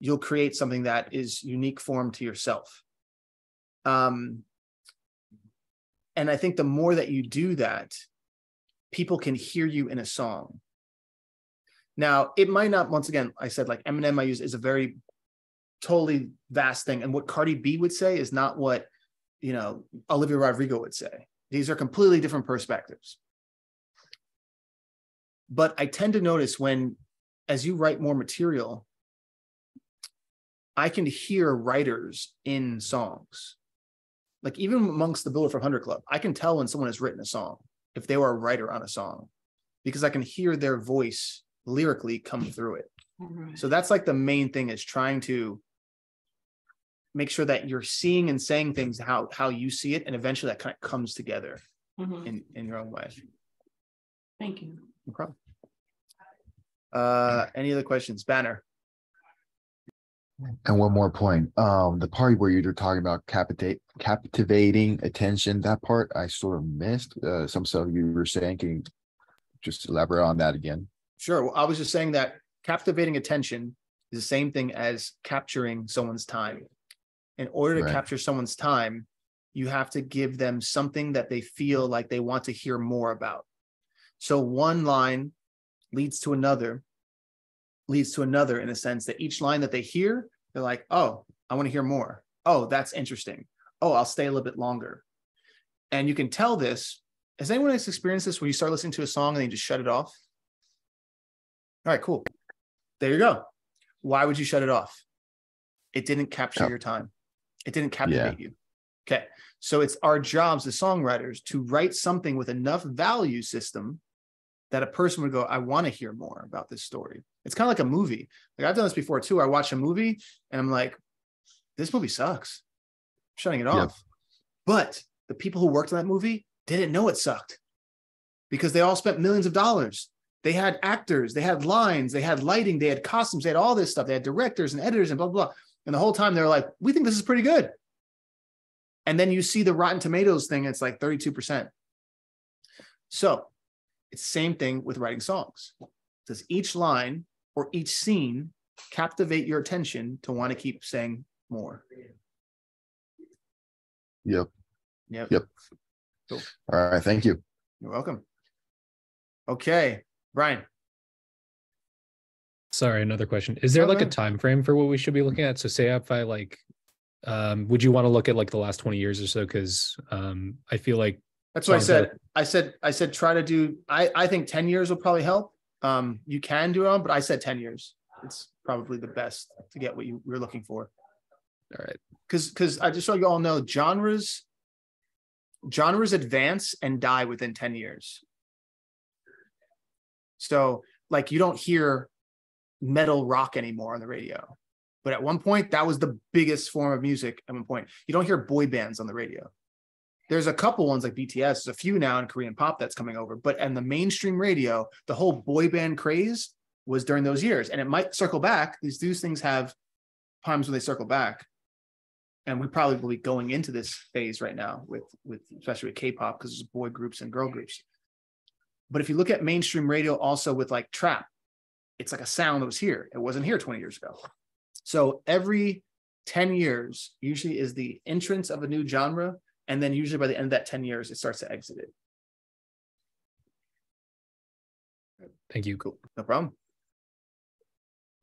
you'll create something that is unique form to yourself. Um, and I think the more that you do that, people can hear you in a song. Now, it might not. Once again, I said like Eminem, I use is a very totally vast thing. And what Cardi B would say is not what, you know, Olivia Rodrigo would say. These are completely different perspectives. But I tend to notice when, as you write more material, I can hear writers in songs. Like even amongst the Billboard five hundred Club, I can tell when someone has written a song, if they were a writer on a song, because I can hear their voice lyrically come through it. So that's like the main thing, is trying to make sure that you're seeing and saying things how how you see it, and eventually that kind of comes together mm-hmm. in in your own way. Thank you. No problem. Uh, any other questions? Banner. And one more point. Um, the part where you were talking about captivate, captivating attention, that part I sort of missed. Uh, some stuff you were saying. Can you just elaborate on that again? Sure. Well, I was just saying that captivating attention is the same thing as capturing someone's time. In order to right. capture someone's time, you have to give them something that they feel like they want to hear more about. So one line leads to another, leads to another in a sense that each line that they hear, they're like, oh, I want to hear more. Oh, that's interesting. Oh, I'll stay a little bit longer. And you can tell this. Has anyone else experienced this where you start listening to a song and then you just shut it off? All right, cool. There you go. Why would you shut it off? It didn't capture oh. your time. It didn't captivate yeah. you. Okay. So it's our jobs as songwriters to write something with enough value system that a person would go, I want to hear more about this story. It's kind of like a movie. Like I've done this before too. I watch a movie and I'm like, this movie sucks. I'm shutting it off. Yep. But the people who worked on that movie didn't know it sucked because they all spent millions of dollars. They had actors, they had lines, they had lighting, they had costumes, they had all this stuff. They had directors and editors and blah, blah, blah. And the whole time they're like, we think this is pretty good. And then you see the Rotten Tomatoes thing. It's like thirty-two percent. So it's the same thing with writing songs. Does each line or each scene captivate your attention to want to keep saying more? Yep. Yep. Yep. Cool. All right. Thank you. You're welcome. Okay. Brian. Sorry, another question. Is there oh, like man. a time frame for what we should be looking at? So say if I like, um, would you want to look at like the last twenty years or so? Because um, I feel like. That's what I said. I said, I said, try to do, I, I think ten years will probably help. Um, you can do it on, but I said ten years. It's probably the best to get what you were looking for. All right. Because, because I just so you all know, genres, genres advance and die within ten years. So like you don't hear metal rock anymore on the radio, but at one point that was the biggest form of music. At one point you don't hear boy bands on the radio. There's a couple ones like B T S, there's a few now in Korean pop that's coming over, but on the mainstream radio, the whole boy band craze was during those years. And it might circle back. These, these things have times when they circle back. And we probably will be going into this phase right now with, with especially with K-pop because there's boy groups and girl groups. But if you look at mainstream radio also with like trap, it's like a sound that was here. It wasn't here twenty years ago. So every ten years usually is the entrance of a new genre. And then usually by the end of that ten years, it starts to exit it. Thank you. Cool. No problem.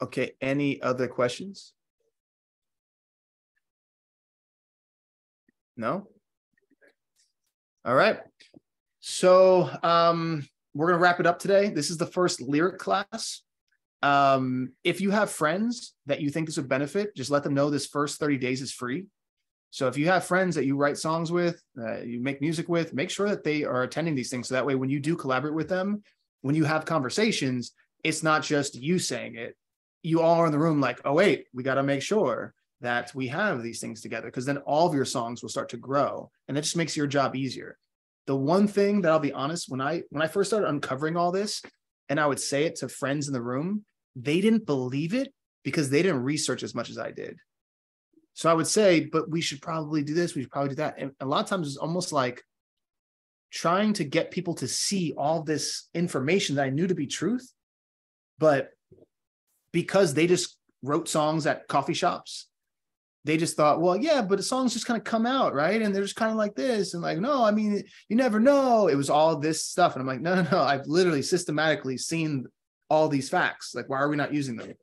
Okay. Any other questions? No? All right. So um, we're going to wrap it up today. This is the first lyric class. Um, if you have friends that you think this would benefit, just let them know this first thirty days is free. So if you have friends that you write songs with, uh, you make music with, make sure that they are attending these things. So that way, when you do collaborate with them, when you have conversations, it's not just you saying it. You all are in the room like, oh, wait, we got to make sure that we have these things together because then all of your songs will start to grow. And that just makes your job easier. The one thing that I'll be honest, when I when I first started uncovering all this, and I would say it to friends in the room, they didn't believe it because they didn't research as much as I did. So I would say, but we should probably do this, we should probably do that. And a lot of times it's almost like trying to get people to see all this information that I knew to be truth, but because they just wrote songs at coffee shops, they just thought, well, yeah, but the songs just kind of come out, right? And they're just kind of like this. And like, no, I mean, you never know. It was all this stuff. And I'm like, no, no, no. I've literally systematically seen all these facts. Like, why are we not using them?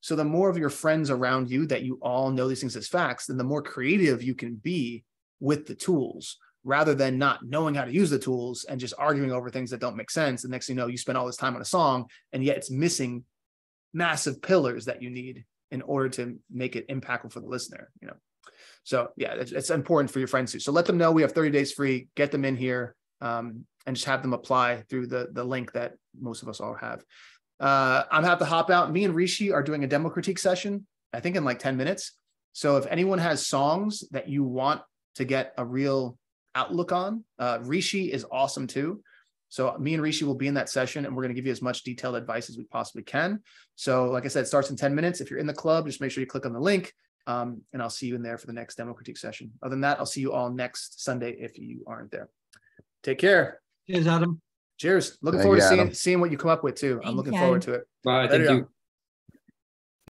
So the more of your friends around you that you all know these things as facts, then the more creative you can be with the tools rather than not knowing how to use the tools and just arguing over things that don't make sense. And next thing you know, you spend all this time on a song and yet it's missing massive pillars that you need in order to make it impactful for the listener, you know? So yeah, it's, it's important for your friends too. So let them know we have thirty days free, get them in here um, and just have them apply through the, the link that most of us all have. Uh, I'm gonna have to hop out. Me and Rishi are doing a demo critique session, I think in like ten minutes. So if anyone has songs that you want to get a real outlook on, uh, Rishi is awesome too. So me and Rishi will be in that session and we're going to give you as much detailed advice as we possibly can. So like I said, it starts in ten minutes. If you're in the club, just make sure you click on the link um, and I'll see you in there for the next demo critique session. Other than that, I'll see you all next Sunday if you aren't there. Take care. Cheers, Adam. Cheers. Looking thank forward to seeing, seeing what you come up with too. Thank I'm looking you. forward to it. Bye. There thank you. Go.